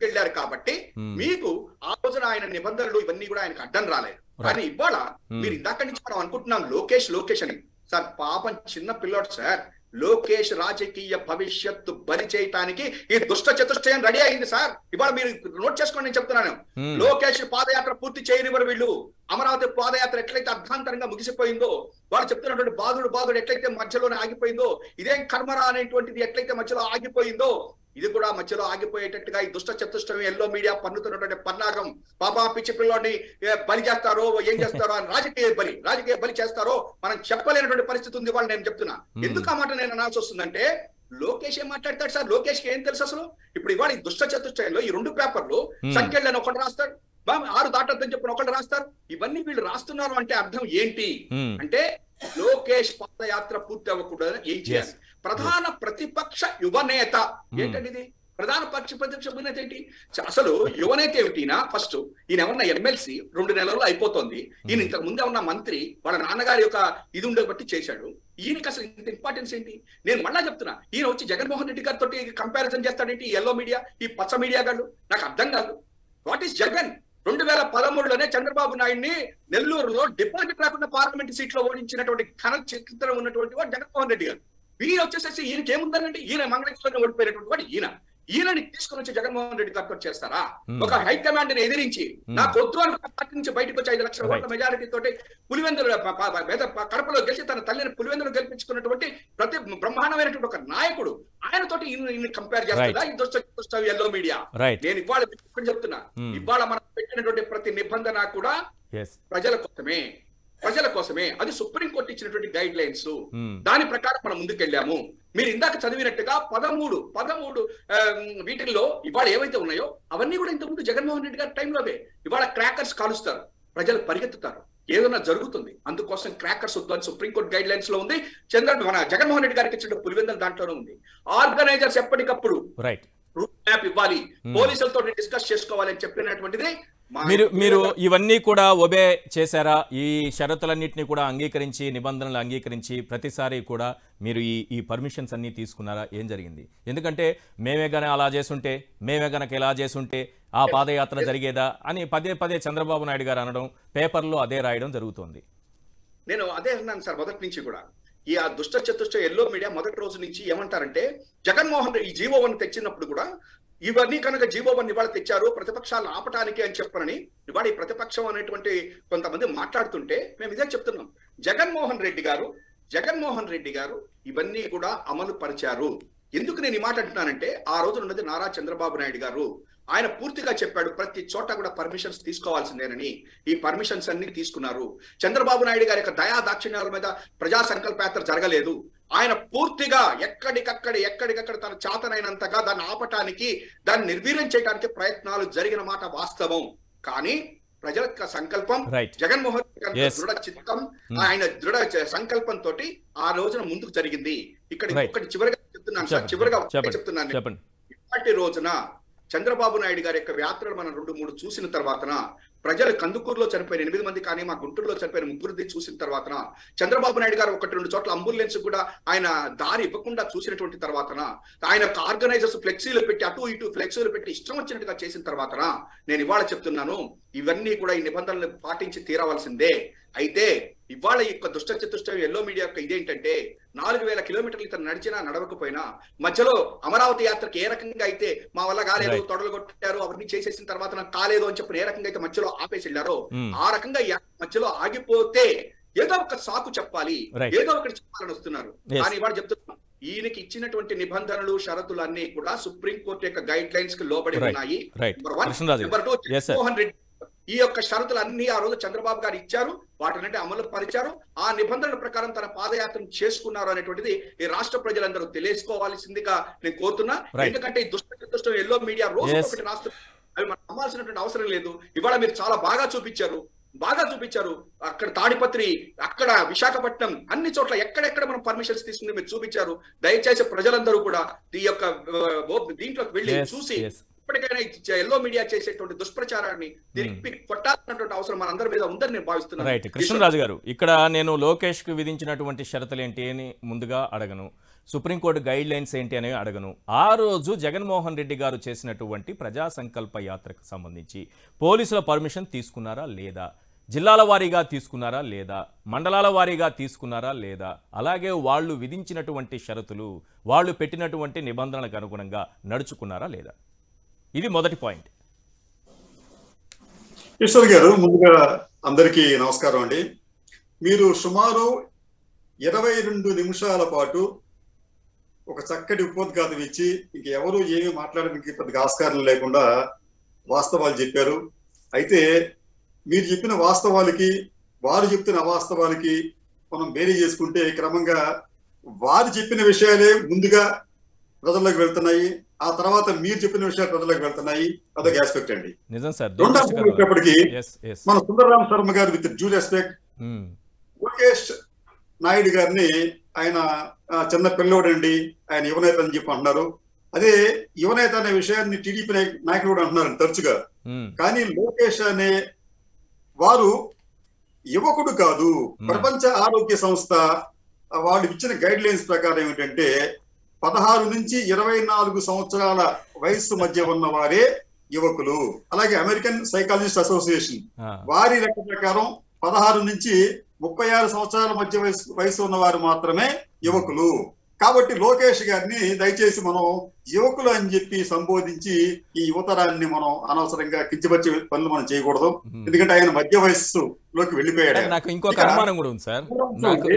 వెళ్ళారు. కాబట్టి మీకు ఆ రోజున ఆయన నిబంధనలు ఇవన్నీ కూడా ఆయనకు అడ్డం రాలేదు. కానీ ఇవాళ మీరు ఇందాక నుంచి మనం అనుకుంటున్నాం లోకేష్ అని. సార్ పాపం చిన్న పిల్లోడు సార్, లోకేష్ రాజకీయ భవిష్యత్తు బలి చేయటానికి ఈ దుష్ట చతుష్టయం రెడీ అయింది సార్. ఇవాళ మీరు నోట్ చేసుకోండి, నేను చెప్తున్నాను, లోకేష్ పాదయాత్ర పూర్తి చేయనివ్వరు వీళ్ళు. అమరావతి పాదయాత్ర ఎట్లయితే అర్ధాంతరంగా ముగిసిపోయిందో, వాళ్ళు చెప్తున్నటువంటి బాధుడు ఎట్లయితే మధ్యలోనే ఆగిపోయిందో, ఇదేం కర్మరా అనేటువంటిది ఎట్లయితే మధ్యలో ఆగిపోయిందో, ఇది కూడా మధ్యలో ఆగిపోయేటట్టుగా ఈ దుష్ట చతుష్టయం ఎల్లో మీడియా పన్నుతున్నటువంటి పన్నాగం. పాపా పిచ్చి పిల్లోని బలి చేస్తారో ఏం చేస్తారో అని రాజకీయ బలి చేస్తారో మనం చెప్పలేనటువంటి పరిస్థితి ఉంది వాళ్ళు. నేను చెప్తున్నా, ఎందుకు ఆ మాట నేను అనాల్సి వస్తుందంటే లోకేష్ ఏం మాట్లాడతాడు సార్, లోకేష్ కి ఏం తెలుసు అసలు. ఇప్పుడు ఇవాళ ఈ దుష్ట చతుష్టయంలో ఈ రెండు పేపర్లు సంఖ్యలను ఒకటి రాస్తాడు, 6 దాటద్దని చెప్పిన ఒకళ్ళు రాస్తారు. ఇవన్నీ వీళ్ళు రాస్తున్నారు అంటే అర్థం ఏంటి అంటే లోకేష్ పాదయాత్ర పూర్తి అవ్వకుండా ఏం చేయాలి. ప్రధాన ప్రతిపక్ష యువనేత ఏంటండి, ప్రధాన ప్రతిపక్ష యువనేత ఏంటి అసలు, యువనేత ఏమిటినా ఫస్ట్. ఈయన ఏమన్నా ఎమ్మెల్సీ 2 నెలల్లో అయిపోతుంది, ఈయన ఇంతకు ముందే ఉన్న మంత్రి, వాళ్ళ నాన్నగారి యొక్క ఇది ఉండబట్టి చేశాడు. ఈయనకి అసలు ఇంత ఇంపార్టెన్స్ ఏంటి? నేను మళ్ళా చెప్తున్నా, ఈయన వచ్చి జగన్మోహన్ రెడ్డి గారితో కంపారిజన్ చేస్తాడేంటి, ఎల్లో మీడియా ఈ పచ్చ మీడియా గాళ్ళు, నాకు అర్థం కాదు. What is Jagan? 2013లోనే చంద్రబాబు నాయుడిని నెల్లూరులో డిపాజిట్ రాకుండా పార్లమెంట్ సీట్ లో ఓడించినటువంటి ఘన చిత్రం ఉన్నటువంటి వాడు జగన్మోహన్ రెడ్డి గారు. ఈయన వచ్చేసేసి ఈయనకి ఏముందండి, ఈయన మంగళగిరిలోనే ఓడిపోయినటువంటి వాడు. ఈయనని తీసుకుని వచ్చి జగన్మోహన్ రెడ్డి గారు చేస్తారా? ఒక హైకమాండ్ ని ఎదిరించి, నా కొద్దు అని పార్టీ నుంచి బయటకు వచ్చి 5 లక్షల ఓట్ల మెజారిటీ తోటి పులివెందులు కడపలో గెలిచి తన తల్లిని పులివెందులు గెలిపించుకున్నటువంటి ప్రతి బ్రహ్మాండమైనటువంటి ఒక నాయకుడు, ఆయనతోటి ఈయన కంపేర్ చేస్తారా ఈ దుష్ట ఎల్లో మీడియా? నేను ఇవాళ చెప్తున్నా, ఇవాళ మనం పెట్టినటువంటి ప్రతి నిబంధన కూడా ప్రజల కోసమే అది సుప్రీంకోర్టు ఇచ్చినటువంటి గైడ్ లైన్స్, దాని ప్రకారం మనం ముందుకెళ్ళాము. మీరు ఇందాక చదివినట్టుగా 13 వీటిల్లో ఇవాళ ఏవైతే ఉన్నాయో అవన్నీ కూడా ఇంతకుముందు జగన్మోహన్ రెడ్డి గారి టైంలోవే. ఇవాళ క్రాకర్స్ కాలుస్తారు, ప్రజలు పరిగెత్తుతారు, ఏదైనా జరుగుతుంది, అందుకోసం క్రాకర్స్ వద్దు అని సుప్రీంకోర్టు గైడ్ లైన్స్ లో ఉంది. మన జగన్మోహన్ రెడ్డి గారికి ఇచ్చిన పులివెందుల దాంట్లోనే ఉంది. ఆర్గనైజర్స్ ఎప్పటికప్పుడు రూట్ మ్యాప్ ఇవ్వాలి, పోలీసులతో డిస్కస్ చేసుకోవాలి అని చెప్పినటువంటిది. మీరు ఇవన్నీ కూడా ఒబే చేశారా? ఈ షరతులన్నింటినీ కూడా అంగీకరించి, నిబంధనలు అంగీకరించి ప్రతిసారి కూడా మీరు ఈ పర్మిషన్స్ అన్నీ తీసుకున్నారా? ఏం జరిగింది? ఎందుకంటే మేమే కనుక అలా చేసుంటే, మేమే కనుక ఇలా చేసుంటే ఆ పాదయాత్ర జరిగేదా అని పదే చంద్రబాబు నాయుడు గారు అనడం, పేపర్లో అదే రాయడం జరుగుతుంది. నేను అదే అన్నాను సార్ మొదటి నుంచి కూడా. ఈ ఆ దుష్ట చతుష్ట ఎల్లో మీడియా మొదటి రోజు నుంచి ఏమంటారంటే, జగన్మోహన్ ఈ జీవోవన్ తెచ్చినప్పుడు కూడా ఇవన్నీ కనుక జీవోవన్ ఇవాళ తెచ్చారు ప్రతిపక్షాలను ఆపటానికి అని చెప్పనని ఇవాళ ఈ ప్రతిపక్షం అనేటువంటి కొంతమంది మాట్లాడుతుంటే మేము ఇదే చెప్తున్నాం, జగన్మోహన్ రెడ్డి గారు జగన్మోహన్ రెడ్డి గారు ఇవన్నీ కూడా అమలు పరిచారు. ఎందుకు నేను ఈ మాట అంటున్నానంటే ఆ రోజు ఉన్నది నారా చంద్రబాబు నాయుడు గారు, ఆయన పూర్తిగా చెప్పాడు ప్రతి చోట కూడా పర్మిషన్స్ తీసుకోవాల్సిందేనని. ఈ పర్మిషన్స్ అన్ని తీసుకున్నారు. చంద్రబాబు నాయుడు గారి యొక్క దయా దాక్షిణ్యాల మీద ప్రజా సంకల్పయాత్ర జరగలేదు. ఆయన పూర్తిగా ఎక్కడికక్కడ తన చేతనైనంతగా దాన్ని ఆపటానికి, దాన్ని నిర్వీర్యం చేయడానికి ప్రయత్నాలు జరిగిన మాట వాస్తవం. కానీ ప్రజల సంకల్పం, జగన్మోహన్ రెడ్డి గారి దృఢ చిత్తం, ఆయన దృఢ సంకల్పంతో ఆ రోజున ముందుకు జరిగింది. ఇక్కడ ఒకటి చివరిగా చెప్తున్నాను సార్, చివరిగా చెప్తున్నాను, ఇప్పటి రోజున చంద్రబాబు నాయుడు గారి యొక్క యాత్రలు మనం 2-3 చూసిన తర్వాతన, ప్రజలు కందుకూరులో చనిపోయిన 8 మంది కానీ మా గుంటూరులో చనిపోయిన 3 చూసిన తర్వాతన, చంద్రబాబు నాయుడు గారు 1-2 చోట్ల అంబులెన్స్ కూడా ఆయన దారి ఇవ్వకుండా చూసినటువంటి తర్వాతన, ఆయన ఆర్గనైజర్స్ ఫ్లెక్సీలు పెట్టి అటు ఇటు ఫ్లెక్సీలు పెట్టి ఇష్టం వచ్చినట్టుగా చేసిన తర్వాతన, నేను ఇవాళ చెప్తున్నాను ఇవన్నీ కూడా ఈ నిబంధనలు పాటించి తీరవలసిందే. అయితే ఇవాళ ఈ యొక్క దుష్ట చతుష్టయం ఎల్లో మీడియా యొక్క ఇదేంటంటే 4000 కిలోమీటర్లు ఇతను నడిచినా నడవకపోయినా, మధ్యలో అమరావతి యాత్రకి ఏ రకంగా అయితే మా వల్ల కాలేదు, తొడలు కొట్టారు, అవన్నీ చేసేసిన తర్వాత నాకు కాలేదు అని చెప్పిన ఏ రకంగా అయితే మధ్యలో ఆపేసి వెళ్ళారో, ఆ రకంగా మధ్యలో ఆగిపోతే ఏదో ఒక సాకు చెప్పాలి, ఏదో ఒకటి చెప్పాలని వస్తున్నారు. కానీ ఇవాళ చెప్తున్నాను, ఈయనకి ఇచ్చినటువంటి నిబంధనలు షరతులు అన్ని కూడా సుప్రీంకోర్టు యొక్క గైడ్ లైన్స్ కి లోబడి ఉన్నాయి. నెంబర్ 2, జగన్మోహన్ రెడ్డి ఈ యొక్క షరతులు అన్ని ఆ రోజు చంద్రబాబు గారు ఇచ్చారు, వాటిని అమలు పరిచారు, ఆ నిబంధనల ప్రకారం తన పాదయాత్రను చేసుకున్నారు అనేటువంటిది ఈ రాష్ట్ర ప్రజలందరూ తెలియజేసుకోవాల్సిందిగా నేను కోరుతున్నా. ఎందుకంటే ఈ దుష్టం ఎల్లో మీడియా రోజు ఒకటి రాష్ట్రం, అవి మనం అమ్మాల్సినటువంటి అవసరం లేదు. ఇవాళ మీరు చాలా బాగా చూపించారు అక్కడ తాడిపత్రి, అక్కడ విశాఖపట్నం, అన్ని చోట్ల ఎక్కడెక్కడ మనం పర్మిషన్స్ తీసుకుని మీరు చూపించారు. దయచేసి ప్రజలందరూ కూడా ఈ యొక్క దీంట్లోకి వెళ్ళి చూసి ఇప్పటికైనా ఎల్లో మీడియా చేసేటువంటి దుష్ప్రచారాన్ని తిరిగి కొట్టాల్సినటువంటి అవసరం మనందరి మీద ఉందని నేను భావిస్తున్నాను. రైట్ కృష్ణరాజు గారు, ఇక్కడ నేను లోకేష్ కు విధించినటువంటి షరతులు ఏంటి అని ముందుగా అడగను, సుప్రీంకోర్టు గైడ్ లైన్స్ ఏంటి అని అడగను. ఆ రోజు జగన్మోహన్ రెడ్డి గారు చేసినటువంటి ప్రజా సంకల్ప యాత్రకు సంబంధించి పోలీసుల పర్మిషన్ తీసుకున్నారా లేదా, జిల్లాల వారీగా తీసుకున్నారా లేదా, మండలాల వారీగా తీసుకున్నారా లేదా, అలాగే వాళ్ళు విధించినటువంటి షరతులు, వాళ్ళు పెట్టినటువంటి నిబంధనలకు అనుగుణంగా నడుచుకున్నారా లేదా? ఇది మొదటి పాయింట్. కిషోర్ గారు, ముందుగా అందరికీ నమస్కారం అండి. మీరు సుమారు 22 నిమిషాల పాటు ఒక చక్కటి ఉపోద్ఘాతం ఇచ్చి ఇంకెవరూ ఏమీ మాట్లాడడానికి పెద్దగా ఆస్కారం లేకుండా వాస్తవాలు చెప్పారు. అయితే మీరు చెప్పిన వాస్తవాలకి వారు చెప్తున్న అవాస్తవాలకి మనం బేరీ చేసుకుంటే క్రమంగా వారు చెప్పిన విషయాలే ముందుగా ప్రజలకు వెళ్తున్నాయి, ఆ తర్వాత మీరు చెప్పిన విషయాలు ప్రజలకు వెళ్తున్నాయి. అదొక ఆస్పెక్ట్ అండి. రెండోప్పటికి మన సుందరరామ శర్మ గారు with due respect Lokesh Naidu గారిని ఆయన చిన్న పిల్లోడండి, ఆయన యువనేత అని చెప్పి అంటున్నారు. అదే యువనేత అనే విషయాన్ని టీడీపీ నాయకులు కూడా అంటున్నారు తరచుగా. కానీ లోకేష్ అనే వారు యువకుడు కాదు. ప్రపంచ ఆరోగ్య సంస్థ వాళ్ళు ఇచ్చిన గైడ్ లైన్స్ ప్రకారం ఏమిటంటే 16 నుంచి 24 సంవత్సరాల వయస్సు మధ్య ఉన్న వారే యువకులు. అలాగే అమెరికన్ సైకాలజిస్ట్ అసోసియేషన్ వారి లెక్క ప్రకారం 16 నుంచి 36 సంవత్సరాల మధ్య వయసు ఉన్నవారు మాత్రమే యువకులు. కాబట్టి లోకేష్ గారిని దయచేసి మనం యువకులు అని చెప్పి సంబోధించి ఈ యువతరాన్ని మనం అనవసరంగా కించపరిచే పనులు మనం చేయకూడదు. ఎందుకంటే ఆయన మధ్య వయస్సులోకి వెళ్ళిపోయాడు. నాకు ఇంకొక అనుమానం కూడా ఉంది సార్,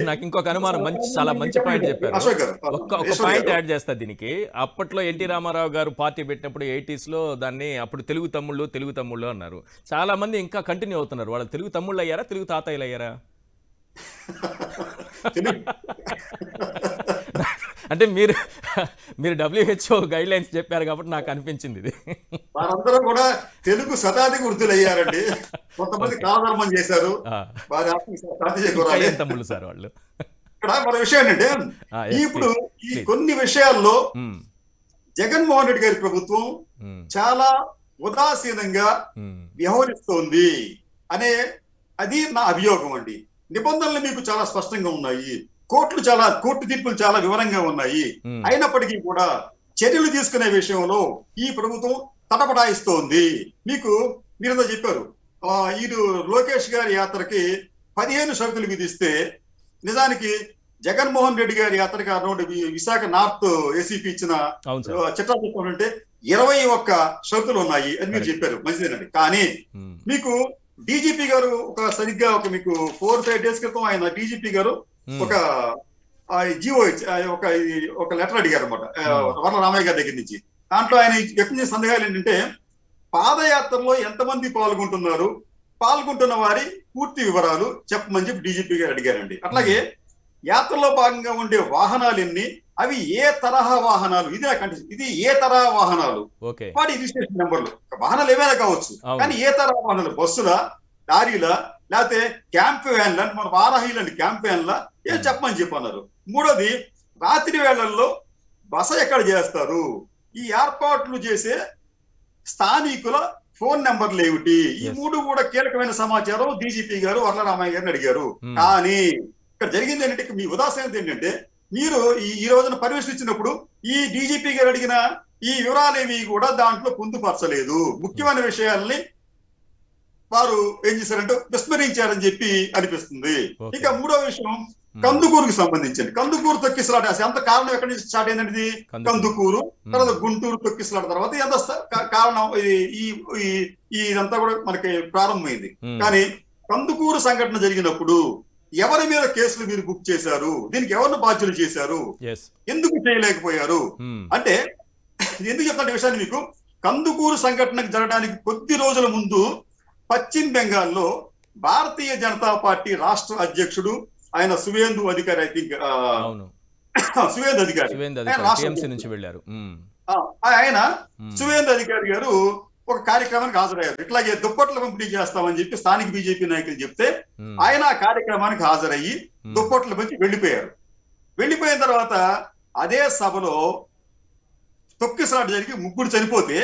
నాకు ఇంకొక అనుమానం. చాలా మంచి పాయింట్ చెప్పారు. ఒక పాయింట్ యాడ్ చేస్తా దీనికి. అప్పట్లో ఎన్టీ రామారావు గారు పార్టీ పెట్టినప్పుడు 80s లో దాన్ని అప్పుడు తెలుగు తమ్ముళ్ళు అన్నారు. చాలా మంది ఇంకా కంటిన్యూ అవుతున్నారు. వాళ్ళు తెలుగు తమ్ముళ్ళు అయ్యారా, తెలుగు తాతయ్యలు అయ్యారా? అంటే మీరు WHO గైడ్ లైన్స్ చెప్పారు కాబట్టి నాకు అనిపించింది ఇది. వారందరూ కూడా తెలుగు శతాది వృద్ధులు అయ్యారండి. కొంతమంది కాలధర్మం చేశారు. వాళ్ళు ఇక్కడ మన విషయం ఏంటంటే ఇప్పుడు ఈ కొన్ని విషయాల్లో జగన్మోహన్ రెడ్డి గారి ప్రభుత్వం చాలా ఉదాసీనంగా వ్యవహరిస్తోంది అనే అది నా అభియోగం అండి. నిబంధనలు మీకు చాలా స్పష్టంగా ఉన్నాయి, కోర్టు తీర్పులు చాలా వివరంగా ఉన్నాయి. అయినప్పటికీ కూడా చర్యలు తీసుకునే విషయంలో ఈ ప్రభుత్వం తటపటాయిస్తోంది. మీరంతా చెప్పారు ఈ లోకేష్ గారి యాత్రకి 15 షరతులు విధిస్తే, నిజానికి జగన్మోహన్ రెడ్డి గారి యాత్రకి అరౌండ్ విశాఖ నార్త్ ఏసీపీ ఇచ్చిన చట్టం అంటే 21 షరతులు ఉన్నాయి అని మీరు చెప్పారు. మంచిదేనండి. కానీ మీకు DGP గారు ఒక సరిగ్గా మీకు 4-5 డేస్ క్రితం ఆయన DGP గారు ఒక లెటర్ అడిగారు అనమాట వర్ణ రామయ్య గారి దగ్గర నుంచి. దాంట్లో ఆయన వ్యక్తి సందేహాలు ఏంటంటే, పాదయాత్రలో ఎంతమంది పాల్గొంటున్నారు, పాల్గొంటున్న వారి పూర్తి వివరాలు చెప్పమని చెప్పి డీజీపీ గారు అడిగారండి. అట్లాగే యాత్రలో భాగంగా ఉండే వాహనాలు ఎన్ని, అవి ఏ తరహా వాహనాలు, ఇది ఏ తరహా వాహనాలు, వాటి రిజిస్ట్రేషన్ నెంబర్లు, వాహనాలు ఏమైనా కావచ్చు కానీ ఏ తరహా వాహనాలు, బస్సులా, లారీలా, లేకపోతే క్యాంప్ వ్యాన్ల, మన వారాహీలండి క్యాంప్ వ్యాన్ల, ఏం చెప్పమని చెప్పన్నారు. మూడోది, రాత్రి వేళల్లో బస ఎక్కడ చేస్తారు, ఈ ఏర్పాట్లు చేసే స్థానికుల ఫోన్ నెంబర్లు ఏమిటి, ఈ మూడు కూడా కీలకమైన సమాచారం డీజీపీ గారు వర్ల రామయ్య గారిని అడిగారు. కానీ ఇక్కడ జరిగింది ఏంటంటే, మీ ఉదాసీనత ఏంటంటే, మీరు ఈ రోజున పరివేశించినప్పుడు ఈ డీజీపీ గారు అడిగిన ఈ వివరాలేవి కూడా దాంట్లో పొందుపరచలేదు. ముఖ్యమైన విషయాల్ని వారు ఏం చేశారంటే విస్మరించారని చెప్పి అనిపిస్తుంది. ఇక మూడో విషయం కందుకూరుకి సంబంధించింది. కందుకూరు తొక్కిసలాట ఎంత కారణం ఎక్కడి నుంచి స్టార్ట్ అయిందండి, కందుకూరు తర్వాత గుంటూరు తొక్కిసలాట తర్వాత ఎంత కారణం ఇదంతా కూడా మనకి ప్రారంభమైంది. కానీ కందుకూరు సంఘటన జరిగినప్పుడు ఎవరి మీద కేసులు మీరు బుక్ చేశారు, దీనికి ఎవరిని బాధ్యులు చేశారు, ఎందుకు చేయలేకపోయారు అంటే, ఎందుకు చెప్తాను విషయాన్ని మీకు, కందుకూరు సంఘటనకు జరగడానికి కొద్ది రోజుల ముందు పశ్చిమ బెంగాల్లో భారతీయ జనతా పార్టీ రాష్ట్ర అధ్యక్షుడు ఆయన సువేందు అధికారి, ఐ థింక్ సువేందు అధికారి, ఆయన సువేందు అధికారి గారు ఒక కార్యక్రమానికి హాజరయ్యారు. ఇట్లాగే దుప్పట్ల పంపిణీ చేస్తామని చెప్పి స్థానిక బీజేపీ నాయకులు చెప్తే ఆయన ఆ కార్యక్రమానికి హాజరయ్యి దుప్పట్ల పంచి వెళ్లిపోయారు. వెళ్లిపోయిన తర్వాత అదే సభలో తొక్కిసలాట జరిగి ముగ్గురు చనిపోతే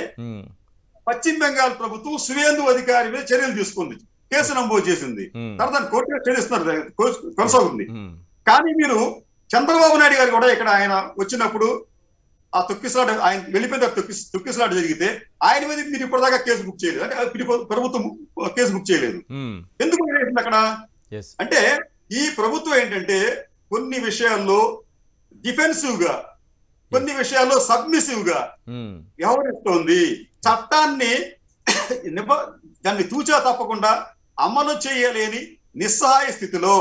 పశ్చిమ బెంగాల్ ప్రభుత్వం సువేందు అధికారి మీద చర్యలు తీసుకుంది, కేసు నమోదు చేసింది, తర్వాత కోర్టులో చెల్లిస్తున్నారు, కొనసాగుతుంది. కానీ మీరు చంద్రబాబు నాయుడు గారు కూడా ఇక్కడ ఆయన వచ్చినప్పుడు ఆ తొక్కిసలాట, ఆయన వెళ్ళిపోయిన తొక్కిసలాట జరిగితే ఆయన మీద మీరు ఇప్పటిదాకా కేసు బుక్ చేయలేదు, అంటే ప్రభుత్వం కేసు బుక్ చేయలేదు. ఎందుకు అక్కడ అంటే ఈ ప్రభుత్వం ఏంటంటే కొన్ని విషయాల్లో డిఫెన్సివ్ గా, కొన్ని విషయాల్లో సబ్మిసివ్ గా వ్యవహరిస్తోంది. చట్టాన్ని దాన్ని తూచా తప్పకుండా అమలు చేయలేని నిస్సహాయ స్థితిలో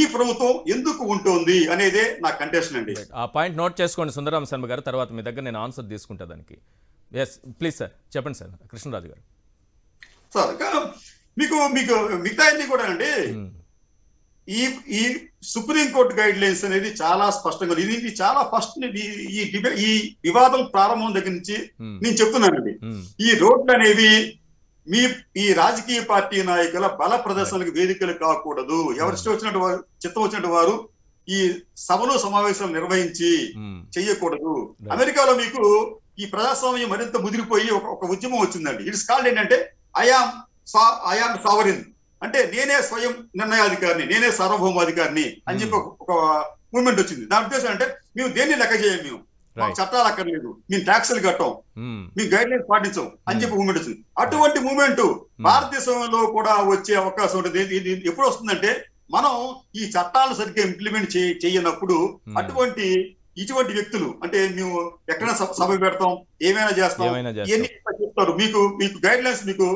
ఈ ప్రభుత్వం ఎందుకు ఉంటుంది అనేదే నా కంటెన్షన్ అండి. ఆ పాయింట్ నోట్ చేసుకోండి సుందరరామ శర్మ గారు, తర్వాత మీ దగ్గర నేను ఆన్సర్ తీసుకుంటా దానికి. ఎస్ ప్లీజ్ సార్, చెప్పండి సార్ కృష్ణరాజు గారు. సార్ మీకు మీకు మిగతా అన్ని కూడా అండి, ఈ సుప్రీంకోర్టు గైడ్ లైన్స్ అనేది చాలా స్పష్టంగా, ఇది చాలా ఫస్ట్ ఈ వివాదం ప్రారంభం దగ్గర నుంచి నేను చెప్తున్నానండి. ఈ రోడ్లు అనేవి మీ ఈ రాజకీయ పార్టీ నాయకుల బల ప్రదర్శనలకు వేదికలు కాకూడదు. ఎవరిష్టం వచ్చినట్టు వారు, చిత్తం వచ్చినట్టు వారు ఈ సభలు సమావేశాలు నిర్వహించి చెయ్యకూడదు. అమెరికాలో మీకు ఈ ప్రజాస్వామ్యం మరింత ముదిరిపోయి ఒక ఉద్యమం వచ్చిందండి. ఇట్స్ కాల్డ్ ఏంటంటే ఐ యామ్ సావరిన్, అంటే నేనే స్వయం నిర్ణయాధికారిని, నేనే సార్వభౌమాధికారిని అని చెప్పి ఒక మూవ్మెంట్ వచ్చింది. దాని ఉద్దేశం అంటే మేము దేన్ని లెక్క చేయం, మేము చట్టాలు అక్కర్లేదు, మేము ట్యాక్సులు కట్టాం, మేము గైడ్ లైన్స్ పాటించాం అని చెప్పి మూవ్మెంట్ వచ్చింది. అటువంటి మూవ్మెంట్ భారతదేశంలో కూడా వచ్చే అవకాశం ఉంటుంది. ఇది ఎప్పుడు వస్తుందంటే మనం ఈ చట్టాలు సరిగ్గా ఇంప్లిమెంట్ చేయనప్పుడు ఇటువంటి వ్యక్తులు, అంటే మేము ఎక్కడైనా సభ పెడతాం, ఏమైనా చేస్తాం, ఇవన్నీ చెప్తారు. మీకు మీకు గైడ్ లైన్స్ మీకు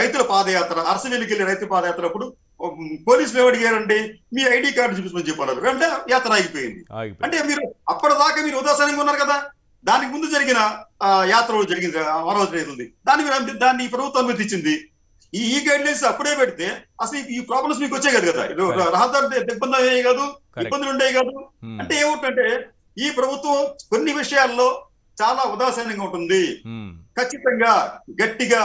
రైతుల పాదయాత్ర, అరసవెల్లికి వెళ్ళి రైతు పాదయాత్ర అప్పుడు పోలీసులు ఎవరిగారండి, మీ ఐడి కార్డు చూపించమని చెప్పారు, అంటే యాత్ర ఆగిపోయింది. అంటే మీరు అప్పటిదాకా మీరు ఉదాసీనంగా ఉన్నారు కదా, దానికి ముందు జరిగిన యాత్ర జరిగింది అమరావతి రైతులది, దాన్ని ప్రభుత్వం అనుమతించింది. ఈ గైడ్ లైన్స్ అప్పుడే పెడితే అసలు ఈ ప్రాబ్లమ్స్ మీకు వచ్చే కదా కదా, రహదారి ఇబ్బంది అయ్యాయి కాదు, ఇబ్బందులు ఉండేవి కాదు. అంటే ఏమిటంటే ఈ ప్రభుత్వం కొన్ని విషయాల్లో చాలా ఉదాసీనంగా ఉంటుంది. ఖచ్చితంగా గట్టిగా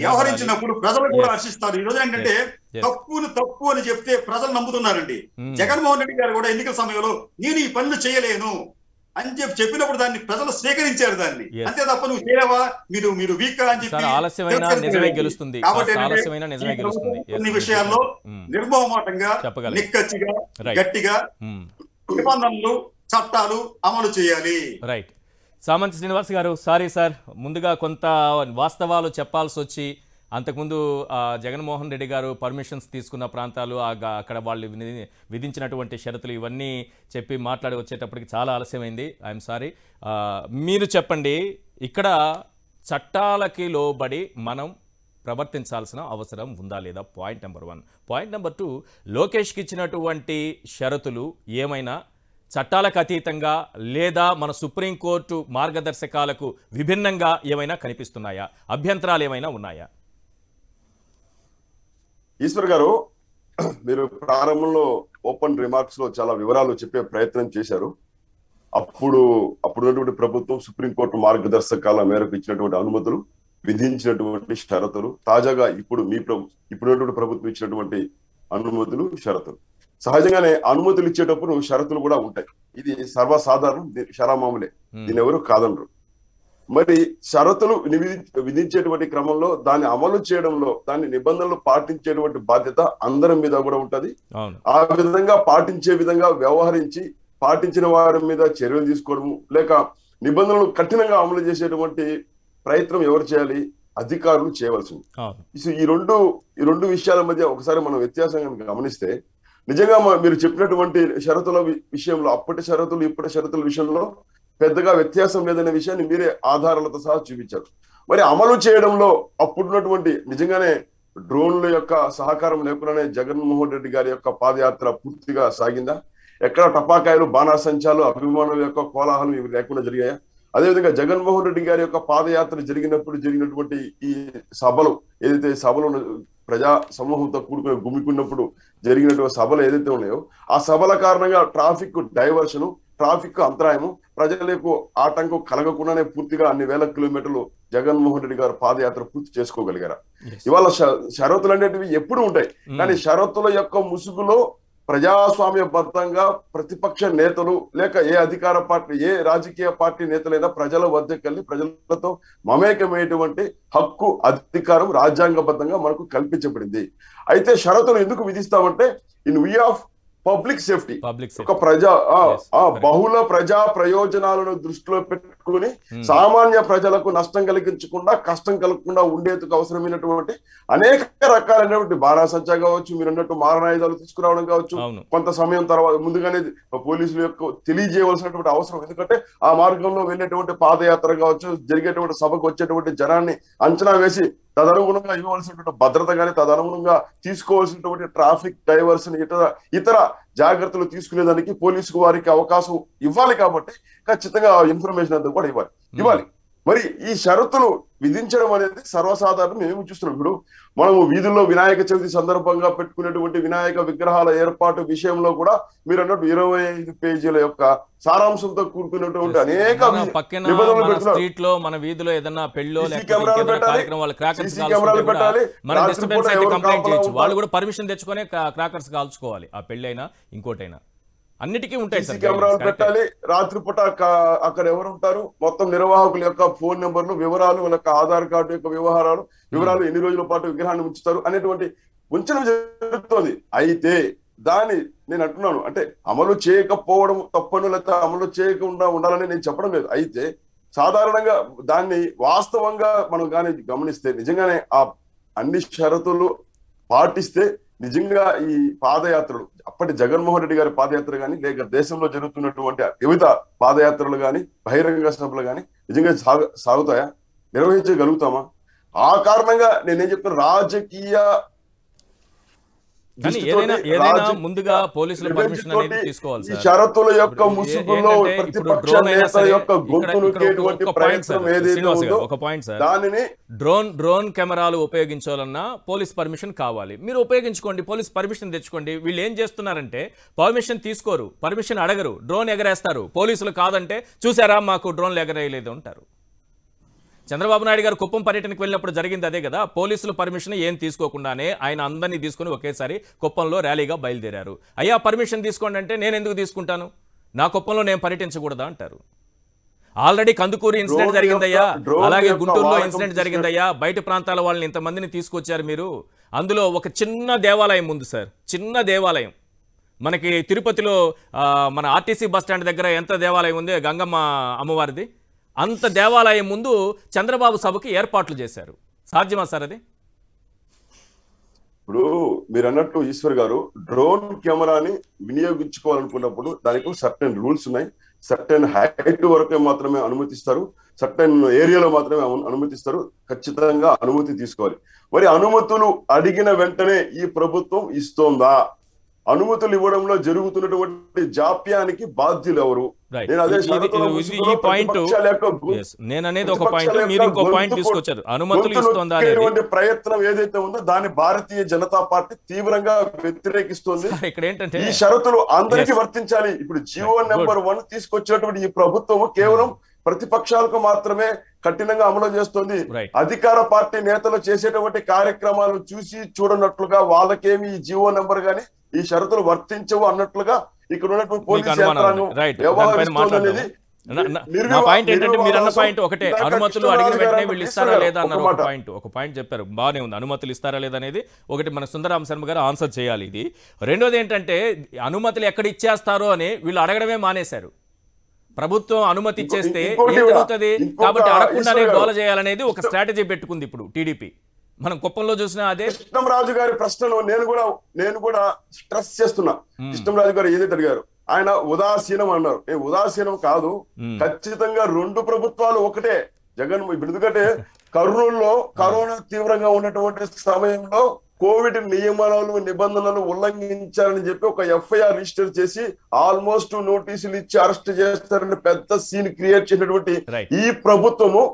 వ్యవహరించినప్పుడు ప్రజలు కూడా హర్షిస్తారు. ఈ రోజు ఏంటంటే తప్పును తప్పు అని చెప్తే ప్రజలు నమ్ముతున్నారండి. జగన్మోహన్ రెడ్డి గారు కూడా ఎన్నికల సమయంలో నేను ఈ పనులు చేయలేను అని చెప్పి చెప్పినప్పుడు దాన్ని ప్రజలు స్వీకరించారు. దాన్ని అంతే తప్ప నువ్వు చేయలేవా, మీరు వీక్ అని చెప్పి, కాబట్టి కొన్ని విషయాల్లో నిర్మోహమాటంగా, నిక్కచ్చిగా, గట్టిగా నిబంధనలు, చట్టాలు అమలు చేయాలి. రైట్, సామంతి శ్రీనివాస్ గారు, సారీ సార్, ముందుగా కొంత వాస్తవాలు చెప్పాల్సి వచ్చి, అంతకుముందు జగన్మోహన్ రెడ్డి గారు పర్మిషన్స్ తీసుకున్న ప్రాంతాలు, అక్కడ వాళ్ళు విధించినటువంటి షరతులు ఇవన్నీ చెప్పి మాట్లాడి వచ్చేటప్పటికి చాలా ఆలస్యమైంది. I'm sorry. మీరు చెప్పండి, ఇక్కడ చట్టాలకి లోబడి మనం ప్రవర్తించాల్సిన అవసరం ఉందా లేదా పాయింట్ నెంబర్ 1. పాయింట్ నెంబర్ 2, లోకేష్కి ఇచ్చినటువంటి షరతులు ఏమైనా చట్టాలకు అతీతంగా లేదా మన సుప్రీంకోర్టు మార్గదర్శకాలకు విభిన్నంగా ఏమైనా కనిపిస్తున్నాయా, అభ్యంతరాలు ఏమైనా ఉన్నాయా? ఈశ్వర్ గారు, మీరు ప్రారంభంలో ఓపెన్ రిమార్క్స్ లో చాలా వివరాలు చెప్పే ప్రయత్నం చేశారు. అప్పుడున్నటువంటి ప్రభుత్వం సుప్రీంకోర్టు మార్గదర్శకాల మేరకు ఇచ్చినటువంటి అనుమతులు, విధించినటువంటి షరతులు, తాజాగా ఇప్పుడున్నటువంటి ప్రభుత్వం ఇచ్చినటువంటి అనుమతులు, షరతులు. సహజంగానే అనుమతులు ఇచ్చేటప్పుడు షరతులు కూడా ఉంటాయి. ఇది సర్వసాధారణం, షరామాములే, దీని ఎవరు కాదనరు. మరి షరతులు విధించేటువంటి క్రమంలో దాన్ని అమలు చేయడంలో, దాని నిబంధనలు పాటించేటువంటి బాధ్యత అందరి మీద కూడా ఉంటది. ఆ విధంగా పాటించే విధంగా వ్యవహరించి పాటించిన వారి మీద చర్యలు తీసుకోవడము, లేక నిబంధనలు కఠినంగా అమలు చేసేటువంటి ప్రయత్నం ఎవరు చేయాలి? అధికారులు చేయవలసింది. ఈ రెండు విషయాల మధ్య ఒకసారి మనం వ్యత్యాసం గమనిస్తే, నిజంగా మీరు చెప్పినటువంటి షరతుల విషయంలో, అప్పటి షరతులు ఇప్పటి షరతుల విషయంలో పెద్దగా వ్యత్యాసం లేదనే విషయాన్ని మీరే ఆధారాలతో సహా చూపించారు. మరి అమలు చేయడంలో అప్పుడున్నటువంటి, నిజంగానే డ్రోన్ల యొక్క సహకారం లేకుండానే జగన్మోహన్ రెడ్డి గారి యొక్క పాదయాత్ర పూర్తిగా సాగిందా? ఎక్కడ టపాకాయలు, బాణాసంచాలు, అభిమానుల యొక్క కోలాహలం ఇవి లేకుండా జరిగాయా? అదేవిధంగా జగన్మోహన్ రెడ్డి గారి యొక్క పాదయాత్ర జరిగినప్పుడు జరిగినటువంటి ఈ సభలు, ఏదైతే సభలు ప్రజా సమూహంతో కూడుకుని గుమికున్నప్పుడు జరిగినటువంటి సభలు ఏదైతే ఉన్నాయో, ఆ సభల కారణంగా ట్రాఫిక్ డైవర్షను, ట్రాఫిక్ అంతరాయము, ప్రజలకు ఆటంకం కలగకుండానే పూర్తిగా అన్ని వేల కిలోమీటర్లు జగన్మోహన్ రెడ్డి గారు పాదయాత్ర పూర్తి చేసుకోగలిగారా? ఇవాళ షరతులు అనేటివి ఎప్పుడు ఉంటాయి, కానీ షరతుల యొక్క ముసుగులో ప్రజాస్వామ్యబద్ధంగా ప్రతిపక్ష నేతలు, లేక ఏ అధికార పార్టీ, ఏ రాజకీయ పార్టీ నేతలైనా ప్రజల వద్దకు వెళ్ళి ప్రజలతో మమేకమయ్యేటువంటి హక్కు, అధికారం రాజ్యాంగబద్ధంగా మనకు కల్పించబడింది. అయితే షరతులు ఎందుకు విధిస్తామంటే, in way of public safety, ఒక బహుళ ప్రజా ప్రయోజనాలను దృష్టిలో పెట్టుకుని సామాన్య ప్రజలకు నష్టం కలిగించకుండా, కష్టం కలగకుండా ఉండేందుకు అవసరమైనటువంటి అనేక రకాలైనటువంటి బాణాసంచా కావచ్చు, మీరు అన్నట్టు మారణాయుధాలు తీసుకురావడం కావచ్చు, కొంత సమయం తర్వాత ముందుగానే పోలీసుల యొక్క తెలియజేయవలసినటువంటి అవసరం. ఎందుకంటే ఆ మార్గంలో వెళ్ళేటువంటి పాదయాత్ర కావచ్చు, జరిగేటువంటి సభకు వచ్చేటువంటి జనాన్ని అంచనా వేసి తదనుగుణంగా ఇవ్వవలసినటువంటి భద్రత కానీ, తదనుగుణంగా తీసుకోవాల్సినటువంటి ట్రాఫిక్ డైవర్షన్, ఇతర జాగ్రత్తలు తీసుకునేదానికి పోలీసుకు వారికి అవకాశం ఇవ్వాలి. కాబట్టి ఖచ్చితంగా ఇన్ఫర్మేషన్ అంతా కూడా ఇవ్వాలి. మరి ఈ షరతులు విధించడం అనేది సర్వసాధారణం. మేము చూస్తున్నాం, ఇప్పుడు మనము వీధుల్లో వినాయక చవితి సందర్భంగా పెట్టుకునేటువంటి వినాయక విగ్రహాల ఏర్పాటు విషయంలో కూడా మీరు అన్నట్టు 25 పేజీల యొక్క సారాంశంతో కూడుకున్నటువంటి అనేక నిబంధనలు, అన్నిటికీ ఉంటాయి. సీసీ కెమెరాలు పెట్టాలి, రాత్రిపూట అక్కడ ఎవరు ఉంటారు, మొత్తం నిర్వాహకుల యొక్క ఫోన్ నెంబర్లు, వివరాలు, వాళ్ళ యొక్క ఆధార్ కార్డు యొక్క వివరాలు, ఎన్ని రోజుల పాటు విగ్రహాన్ని ఉంచుతారు అనేటువంటి ఉంచడం జరుగుతుంది. అయితే దాన్ని నేను అంటున్నాను, అంటే అమలు చేయకపోవడం తప్పను, లేకపోతే అమలు చేయకుండా ఉండాలని నేను చెప్పడం లేదు. అయితే సాధారణంగా దాన్ని వాస్తవంగా మనం కానీ గమనిస్తే, నిజంగానే ఆ అన్ని షరతులు పాటిస్తే నిజంగా ఈ పాదయాత్రలు, అప్పటి జగన్మోహన్ రెడ్డి గారి పాదయాత్ర కానీ, లేక దేశంలో జరుగుతున్నటువంటి వివిధ పాదయాత్రలు కానీ, బహిరంగ సభలు కానీ నిజంగా సాగుతాయా, నిర్వహించగలుగుతామా? ఆ కారణంగా నేనేం చెప్తున్నా, రాజకీయ ముందుగా పోలీసుల పర్మిషన్ అనేది తీసుకోవాలి. ఈ షరతుల యొక్క ముసుగులో ప్రతిపక్ష నేతల యొక్క గొంతునొక్కేటువంటి ప్రయత్నం ఏదైతే ఉందో, ఒక పాయింట్ సార్, దానిని డ్రోన్ కెమెరాలు ఉపయోగించాలన్నా పోలీస్ పర్మిషన్ కావాలి. మీరు ఉపయోగించుకోండి, పోలీస్ పర్మిషన్ తెచ్చుకోండి. వీళ్ళు ఏం చేస్తున్నారంటే పర్మిషన్ తీసుకోరు, పర్మిషన్ అడగరు, డ్రోన్ ఎగరేస్తారు. పోలీసులు కాదంటే చూసారా మాకు డ్రోన్లు ఎగరేయలేదు అంటారు. చంద్రబాబు నాయుడు గారు కుప్పం పర్యటనకు వెళ్ళినప్పుడు జరిగింది అదే కదా. పోలీసుల పర్మిషన్ ఏం తీసుకోకుండానే ఆయన అందరినీ తీసుకుని ఒకేసారి కుప్పంలో ర్యాలీగా బయలుదేరారు. అయ్యా పర్మిషన్ తీసుకోండి అంటే, నేను ఎందుకు తీసుకుంటాను, నా కుప్పంలో నేను పర్యటించకూడదా అంటారు. ఆల్రెడీ కందుకూరు ఇన్సిడెంట్ జరిగిందయ్యా, అలాగే గుంటూరులో ఇన్సిడెంట్ జరిగిందయ్యా. బయట ప్రాంతాల వాళ్ళని ఇంతమందిని తీసుకొచ్చారు మీరు. అందులో ఒక చిన్న దేవాలయం ఉంది సార్, చిన్న దేవాలయం. మనకి తిరుపతిలో మన ఆర్టీసీ బస్టాండ్ దగ్గర ఎంత దేవాలయం ఉంది, గంగమ్మ అమ్మవారిది, అంత దేవాలయం ముందు చంద్రబాబు సభకి ఏర్పాట్లు చేశారు. సాధ్యమా సార్ అది? ఇప్పుడు మీరు అన్నట్లు ఈశ్వర్ గారు, డ్రోన్ కెమెరాని వినియోగించుకోవాలనుకున్నప్పుడు దానికి సర్టెన్ రూల్స్ ఉన్నాయి, certain height work matrame anumatistaru, certain area matrame anumatistaru, Kachitanga, Anuti discoli. Very Anumatulu, Adigina Ventane, E. Probutum, Istonda, Anumatuli Vodamla, Jerutu, Japianiki, Badilavaru. Right. E point to yes, Nenanedo point to meaning of point discocher. Anumatuli Stonda, Prayatna, Dani Bharatiya Janata Party, Tivranga, Petrekiston, Sharatulu, Andrei Vartinchali, if Geo number one, this coacher to be Prabuto, Kevarum, Pratipakshal Kamatrame, Katinanga Amulajastondi, Adikara Party, Nathala Cheset over the Karakraman, Chusi, Churanatluga, Wala Kemi, Geo number Gani, Sharatul Vartinchava, Anatluga. He could not put police at right. Point entered Miranda point, okay. Anumatulu will list another point to occupy Japan, Barnum, Anumatilistara Ledanedi, okay, Manasundaram Samgar answer Chayalidi. Rendo the entente, Anumatli Akadicha Starone will Aragame Maneseru. Prabuto, Anumati Cheste, Kabatarakuna, strategy bet Kundipu, TDP. మనం కొప్పంలో చూసినా అదే కృష్ణరాజు గారి ప్రశ్నలో నేను కూడా stress చేస్తున్నా కృష్ణరాజు గారు ఏది అడిగారు ఆయన ఉదాసీనం అన్నారు ఏ ఉదాసీనం కాదు ఖచ్చితంగా రెండు ప్రభుత్వాలు ఒకటే జగన్ బిడుదుకటే కర్నూలులో కరోనా తీవ్రంగా ఉన్నటువంటి సమయంలో కోవిడ్ నియమాలను నిబంధనలను ఉల్లంఘించారని చెప్పి ఒక ఎఫ్ఐఆర్ రిజిస్టర్ చేసి ఆల్మోస్ట్ నోటీసులు ఇచ్చి అరెస్ట్ చేస్తారని పెద్ద సీన్ క్రియేట్ చేసినటువంటి ఈ ప్రభుత్వము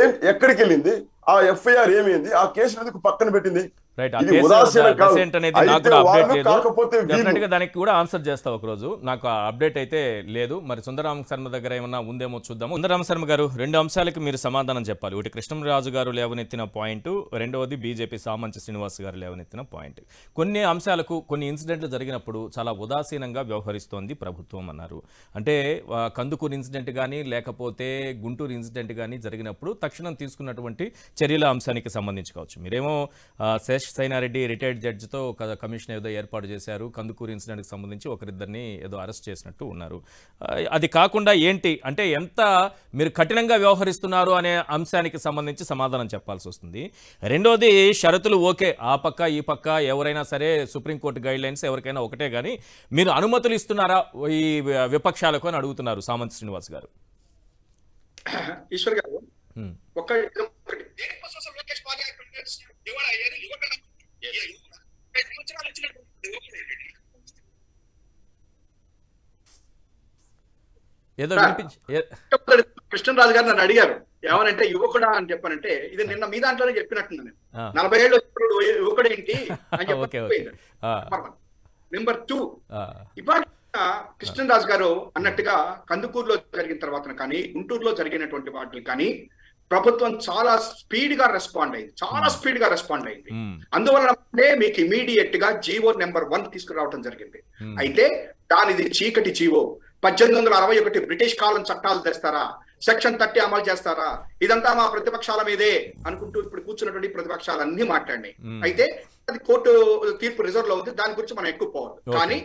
ఏం ఎక్కడికి వెళ్ళింది ఆ ఎఫ్ఐఆర్ ఏమైంది ఆ కేసు ఎందుకు పక్కన పెట్టింది రైట్ ఆ కేసు ప్రెసెంట్ అనేది నాకు కూడా అప్డేట్ లేదు డెఫినెట్ గా దానికి కూడా ఆన్సర్ చేస్తా ఒక రోజు నాకు అప్డేట్ అయితే లేదు మరి సుందరరామ శర్మ దగ్గర ఏమన్నా ఉందేమో చూద్దాం సుందరరామ శర్మ గారు రెండు అంశాలకు మీరు సమాధానం చెప్పాలి ఒకటి కృష్ణరాజు గారు లేవనెత్తిన పాయింట్ రెండోది బీజేపీ సామంత శ్రీనివాస్ గారు లేవనెత్తిన పాయింట్ కొన్ని అంశాలకు కొన్ని ఇన్సిడెంట్లు జరిగినప్పుడు చాలా ఉదాసీనంగా వ్యవహరిస్తోంది ప్రభుత్వం అన్నారు అంటే కందుకూరు ఇన్సిడెంట్ గాని లేకపోతే గుంటూరు ఇన్సిడెంట్ గాని జరిగినప్పుడు తక్షణం తీసుకున్నటువంటి చర్యల అంశానికి సంబంధించి కావచ్చు మీరేమో సైనారెడ్డి రిటైర్డ్ జడ్జ్ తో ఒక కమిషన్ ఏదో ఏర్పాటు చేశారు కందుకూరు ఇన్సిడెంట్ కి సంబంధించి ఒకరిద్దరిని ఏదో అరెస్ట్ చేసినట్టు ఉన్నారు అది కాకుండా ఏంటి అంటే ఎంత మీరు కఠినంగా వ్యవహరిస్తున్నారు అనే అంశానికి సంబంధించి సమాధానం చెప్పాల్సి వస్తుంది రెండోది షరతులు ఓకే ఆ పక్క ఈ పక్క ఎవరైనా సరే సుప్రీం కోర్టు గైడ్ లైన్స్ ఎవరికైనా ఒకటే గానీ మీరు అనుమతులు ఇస్తున్నారా ఈ విపక్షాలకు అని అడుగుతున్నారు సామంత్ శ్రీనివాస్ గారు ఈశ్వర్ గారు ఒక కృష్ణరాజు గారు నన్ను అడిగారు ఏమనంటే యువకుడా అని చెప్పానంటే ఇది నిన్న మీ దాంట్లోనే చెప్పినట్టున్నాను 40 ఏళ్ళు యువకుడు ఏంటి అని చెప్పి నెంబర్ 2 ఇవాళ కృష్ణరాజు గారు అన్నట్టుగా కందుకూరులో జరిగిన తర్వాత కానీ గుంటూరులో జరిగినటువంటి వాటిని కానీ ప్రభుత్వం చాలా స్పీడ్ గా రెస్పాండ్ అయింది అందువల్లనే మీకు ఇమీడియట్ గా జీవో నెంబర్ 1 తీసుకురావడం జరిగింది అయితే దానిది చీకటి జీవో 1861 బ్రిటిష్ కాలం చట్టాలు తెస్తారా సెక్షన్ 30 అమలు చేస్తారా ఇదంతా మా ప్రతిపక్షాల మీదే అనుకుంటూ ఇప్పుడు కూర్చున్నటువంటి ప్రతిపక్షాలన్నీ మాట్లాడినాయి అయితే అది కోర్టు తీర్పు రిజర్వ్ లో ఉంది దాని గురించి మనం ఎక్కువ పోవాలి కానీ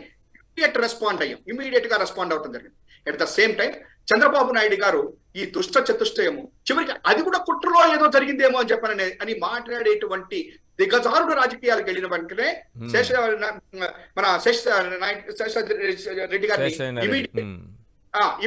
ఇమీడియట్ గా రెస్పాండ్ అవడం జరిగింది at the same time Chandrababu Naidu గారు ఈ చతుష్టయము చివరికి అది కూడా కుట్రలో ఏదో జరిగిందేమో అని చెప్పాననే అని మాట్లాడేటువంటి దిగజారుడు రాజకీయాలకు వెళ్ళిన వెంటనే శేషారెడ్డి గారిని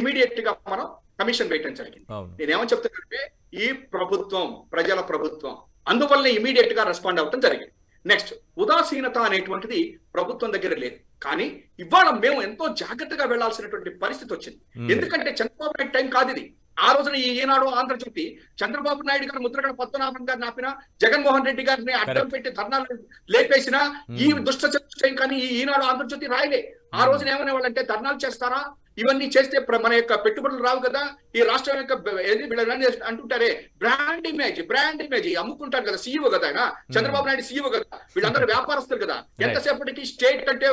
ఇమీడియట్ గా మనం కమిషన్ వేయటం జరిగింది నేనేమని చెప్తానంటే ఈ ప్రభుత్వం ప్రజల ప్రభుత్వం అందువల్ల ఇమీడియట్ గా రెస్పాండ్ అవటం జరిగింది నెక్స్ట్ ఉదాసీనత అనేటువంటిది ప్రభుత్వం దగ్గర లేదు కానీ ఇవాళ మేము ఎంతో జాగ్రత్తగా వెళ్లాల్సినటువంటి పరిస్థితి వచ్చింది ఎందుకంటే చంద్రబాబు నాయుడు టైం కాదు ఇది ఆ రోజున ఈనాడు ఆంధ్రజ్యోతి చంద్రబాబు నాయుడు గారు ముద్రగడ పద్మనాభం గారిని ఆపినా జగన్మోహన్ రెడ్డి గారిని అడ్డం పెట్టి ధర్నాలు లేపేసినా ఈ దుష్టం కానీ ఈనాడు ఆంధ్రజ్యోతి రాయలే ఆ రోజున ఏమనే వాళ్ళంటే ధర్నాలు చేస్తారా ఇవన్నీ చేస్తే మన యొక్క పెట్టుబడులు రావు కదా ఈ రాష్ట్రం యొక్క అంటుంటారే బ్రాండ్ ఇమేజ్ అమ్ముకుంటారు కదా సీఈఓ కదా ఆయన చంద్రబాబు నాయుడు సీఈఓ కదా వీళ్ళందరూ వ్యాపారస్తులు కదా ఎంతసేపటికి స్టేట్ అంటే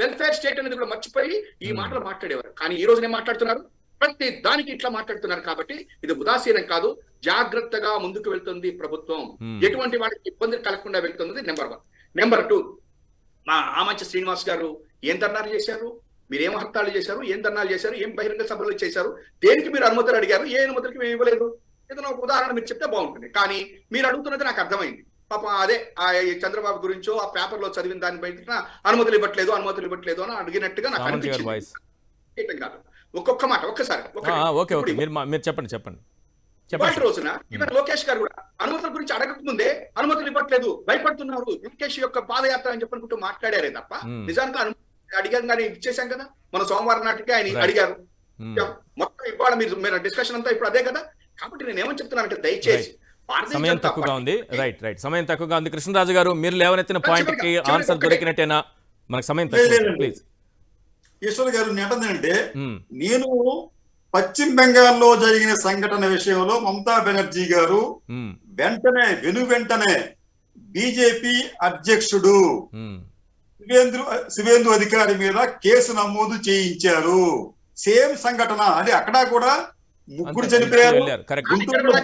వెల్ఫేర్ స్టేట్ అనేది కూడా మర్చిపోయి ఈ మాటలు మాట్లాడేవారు కానీ ఈ రోజునే మాట్లాడుతున్నారు ప్రతి దానికి ఇట్లా మాట్లాడుతున్నారు కాబట్టి ఇది ఉదాసీనం కాదు జాగ్రత్తగా ముందుకు వెళ్తుంది ప్రభుత్వం ఎటువంటి వాటికి ఇబ్బందులు కలగకుండా వెళ్తుంది నెంబర్ 1 నెంబర్ 2 మా ఆమంచి శ్రీనివాస్ గారు ఏం ధర్నాలు చేశారు మీరేం హర్తాలు చేశారు ఏం ధర్నాలు చేశారు ఏం బహిరంగ సభలు చేశారు దేనికి మీరు అనుమతులు అడిగారు ఏ అనుమతులకి మేము ఇవ్వలేదు ఏదైనా ఒక ఉదాహరణ మీరు చెప్తే బాగుంటుంది కానీ మీరు అడుగుతున్నది నాకు అర్థమైంది పాపం అదే ఆ చంద్రబాబు గురించో ఆ పేపర్ లో చదివిన దాని బయట అనుమతులు ఇవ్వట్లేదు అని అడిగినట్టుగా నాకు అనిపించింది ఒక్కొక్క మాట ఒక్కసారి చెప్పండి చెప్పండి. ఇవాళ రోజున ఈవెన్ లోకేష్ గారు కూడా అనుమతుల గురించి అడగక ముందే అనుమతులు ఇవ్వట్లేదు భయపడుతున్నారు లోకేష్ యొక్క పాదయాత్ర అని చెప్పనుకుంటూ మాట్లాడారే తప్ప నిజానికి అడిగంగానే ఇచ్చేసాం కదా మన సోమవారం నాటికి ఆయన అడిగారు మొత్తం ఇవాళ మీరు డిస్కషన్ అంతా ఇప్పుడు అదే కదా. కాబట్టి నేను ఏమని చెప్తున్నానంటే దయచేసి సమయం తక్కువగా ఉంది రైట్ రైట్ సమయం తక్కువగా ఉంది కృష్ణరాజు గారు మీరు లేవనెత్తిన పాయింట్ కి ఆన్సర్ దొరికినట్టేనా మనకు సమయం తక్కువ. ఈశ్వర్ గారు నేటంటే నేను పశ్చిమ బెంగాల్లో జరిగిన సంఘటన విషయంలో మమతా బెనర్జీ గారు వెంటనే వెంటనే బీజేపీ అధ్యక్షుడు శివేందు అధికారి మీద కేసు నమోదు చేయించారు. సేమ్ సంఘటన అది అక్కడ కూడా ముగ్గురు చనిపోయారు.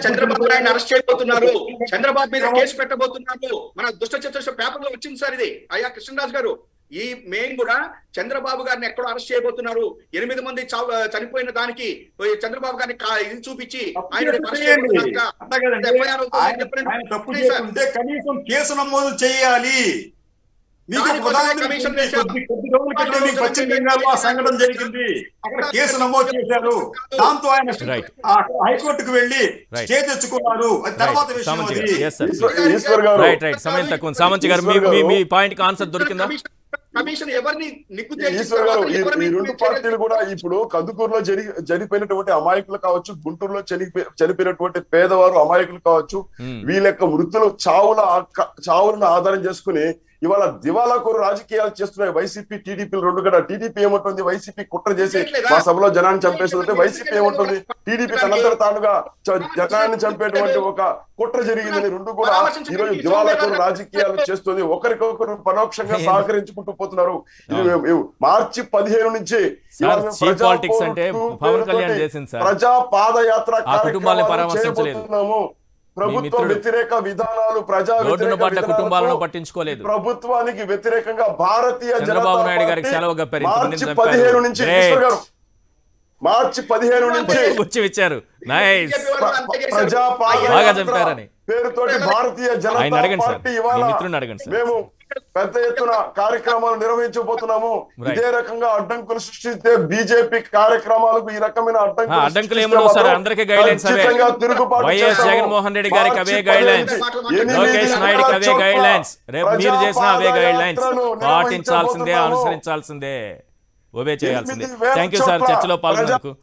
చంద్రబాబు నాయుడు అరెస్ట్ చేయబోతున్నారు చంద్రబాబు మీద కేసు పెట్టబోతున్నారు మన దుష్ట చతుర్ష పేపర్ లో వచ్చింది సార్ ఇది. అయ్యా కృష్ణరాజు గారు ఈ మెయిన్ కూడా చంద్రబాబు గారిని ఎక్కడో అరెస్ట్ చేయబోతున్నారు 8 మంది చనిపోయిన దానికి చంద్రబాబు గారిని ఇది చూపించి కేసు నమోదు చేయాలి. సంఘటన జరిగింది అక్కడ కేసు నమోదు చేశారు దాంతో ఆయన హైకోర్టుకు వెళ్ళి స్టే తెచ్చుకున్నారు. తర్వాత కమిషన్ ఎవరిని పార్టీలు కూడా ఇప్పుడు కందుకూరులో చనిపోయినటువంటి అమాయకులు కావచ్చు గుంటూరులో చనిపోయినటువంటి పేదవారు అమాయకులు కావచ్చు వీళ్ళ యొక్క వృత్తులు చావులను ఆధారం చేసుకుని ఇవాళ దివాలాకోరు రాజకీయాలు చేస్తున్నాయి వైసీపీ టీడీపీ రెండు కదా. టీడీపీ ఏమంటుంది వైసీపీ కుట్ర చేసి మా సభలో జనాన్ని చంపేస్తుందంటే వైసీపీ ఏమంటుంది టీడీపీ తనంతట తానుగా జనాన్ని చంపేటువంటి ఒక కుట్ర జరిగిందని రెండు కూడా ఈ రోజు దివాలాకోరు రాజకీయాలు చేస్తుంది. ఒకరికొకరు పరోక్షంగా సహకరించుకుంటూ పోతున్నారు. మార్చి 15 నుంచి ప్రజా పాదయాత్ర కార్యక్రమాలు ప్రభుత్వ వ్యతిరేక విధానాలు ప్రజా కుటుంబాలను పట్టించుకోలేదు ప్రభుత్వానికి వ్యతిరేకంగా భారతీయ చంద్రబాబు నాయుడు గారికి సెలవు గప్పారు. మార్చి 15 నుంచి వచ్చారు ప్రజా పాదయాత్ర పేరుతోటి భారతీయ జనతా పార్టీ ఇవాళ మేము పెద్ద ఎత్తున కార్యక్రమాలు నిర్వహించబోతున్నాము. ఇదే రకంగా అడ్డంకులు సృష్టిస్తే బీజేపీ కార్యక్రమాలకు ఈ రకమైన అడ్డంకులు పాటించాల్సిందే అనుసరించాల్సిందే. థ్యాంక్ యూ సార్ చర్చలో పాల్గొన్నందుకు.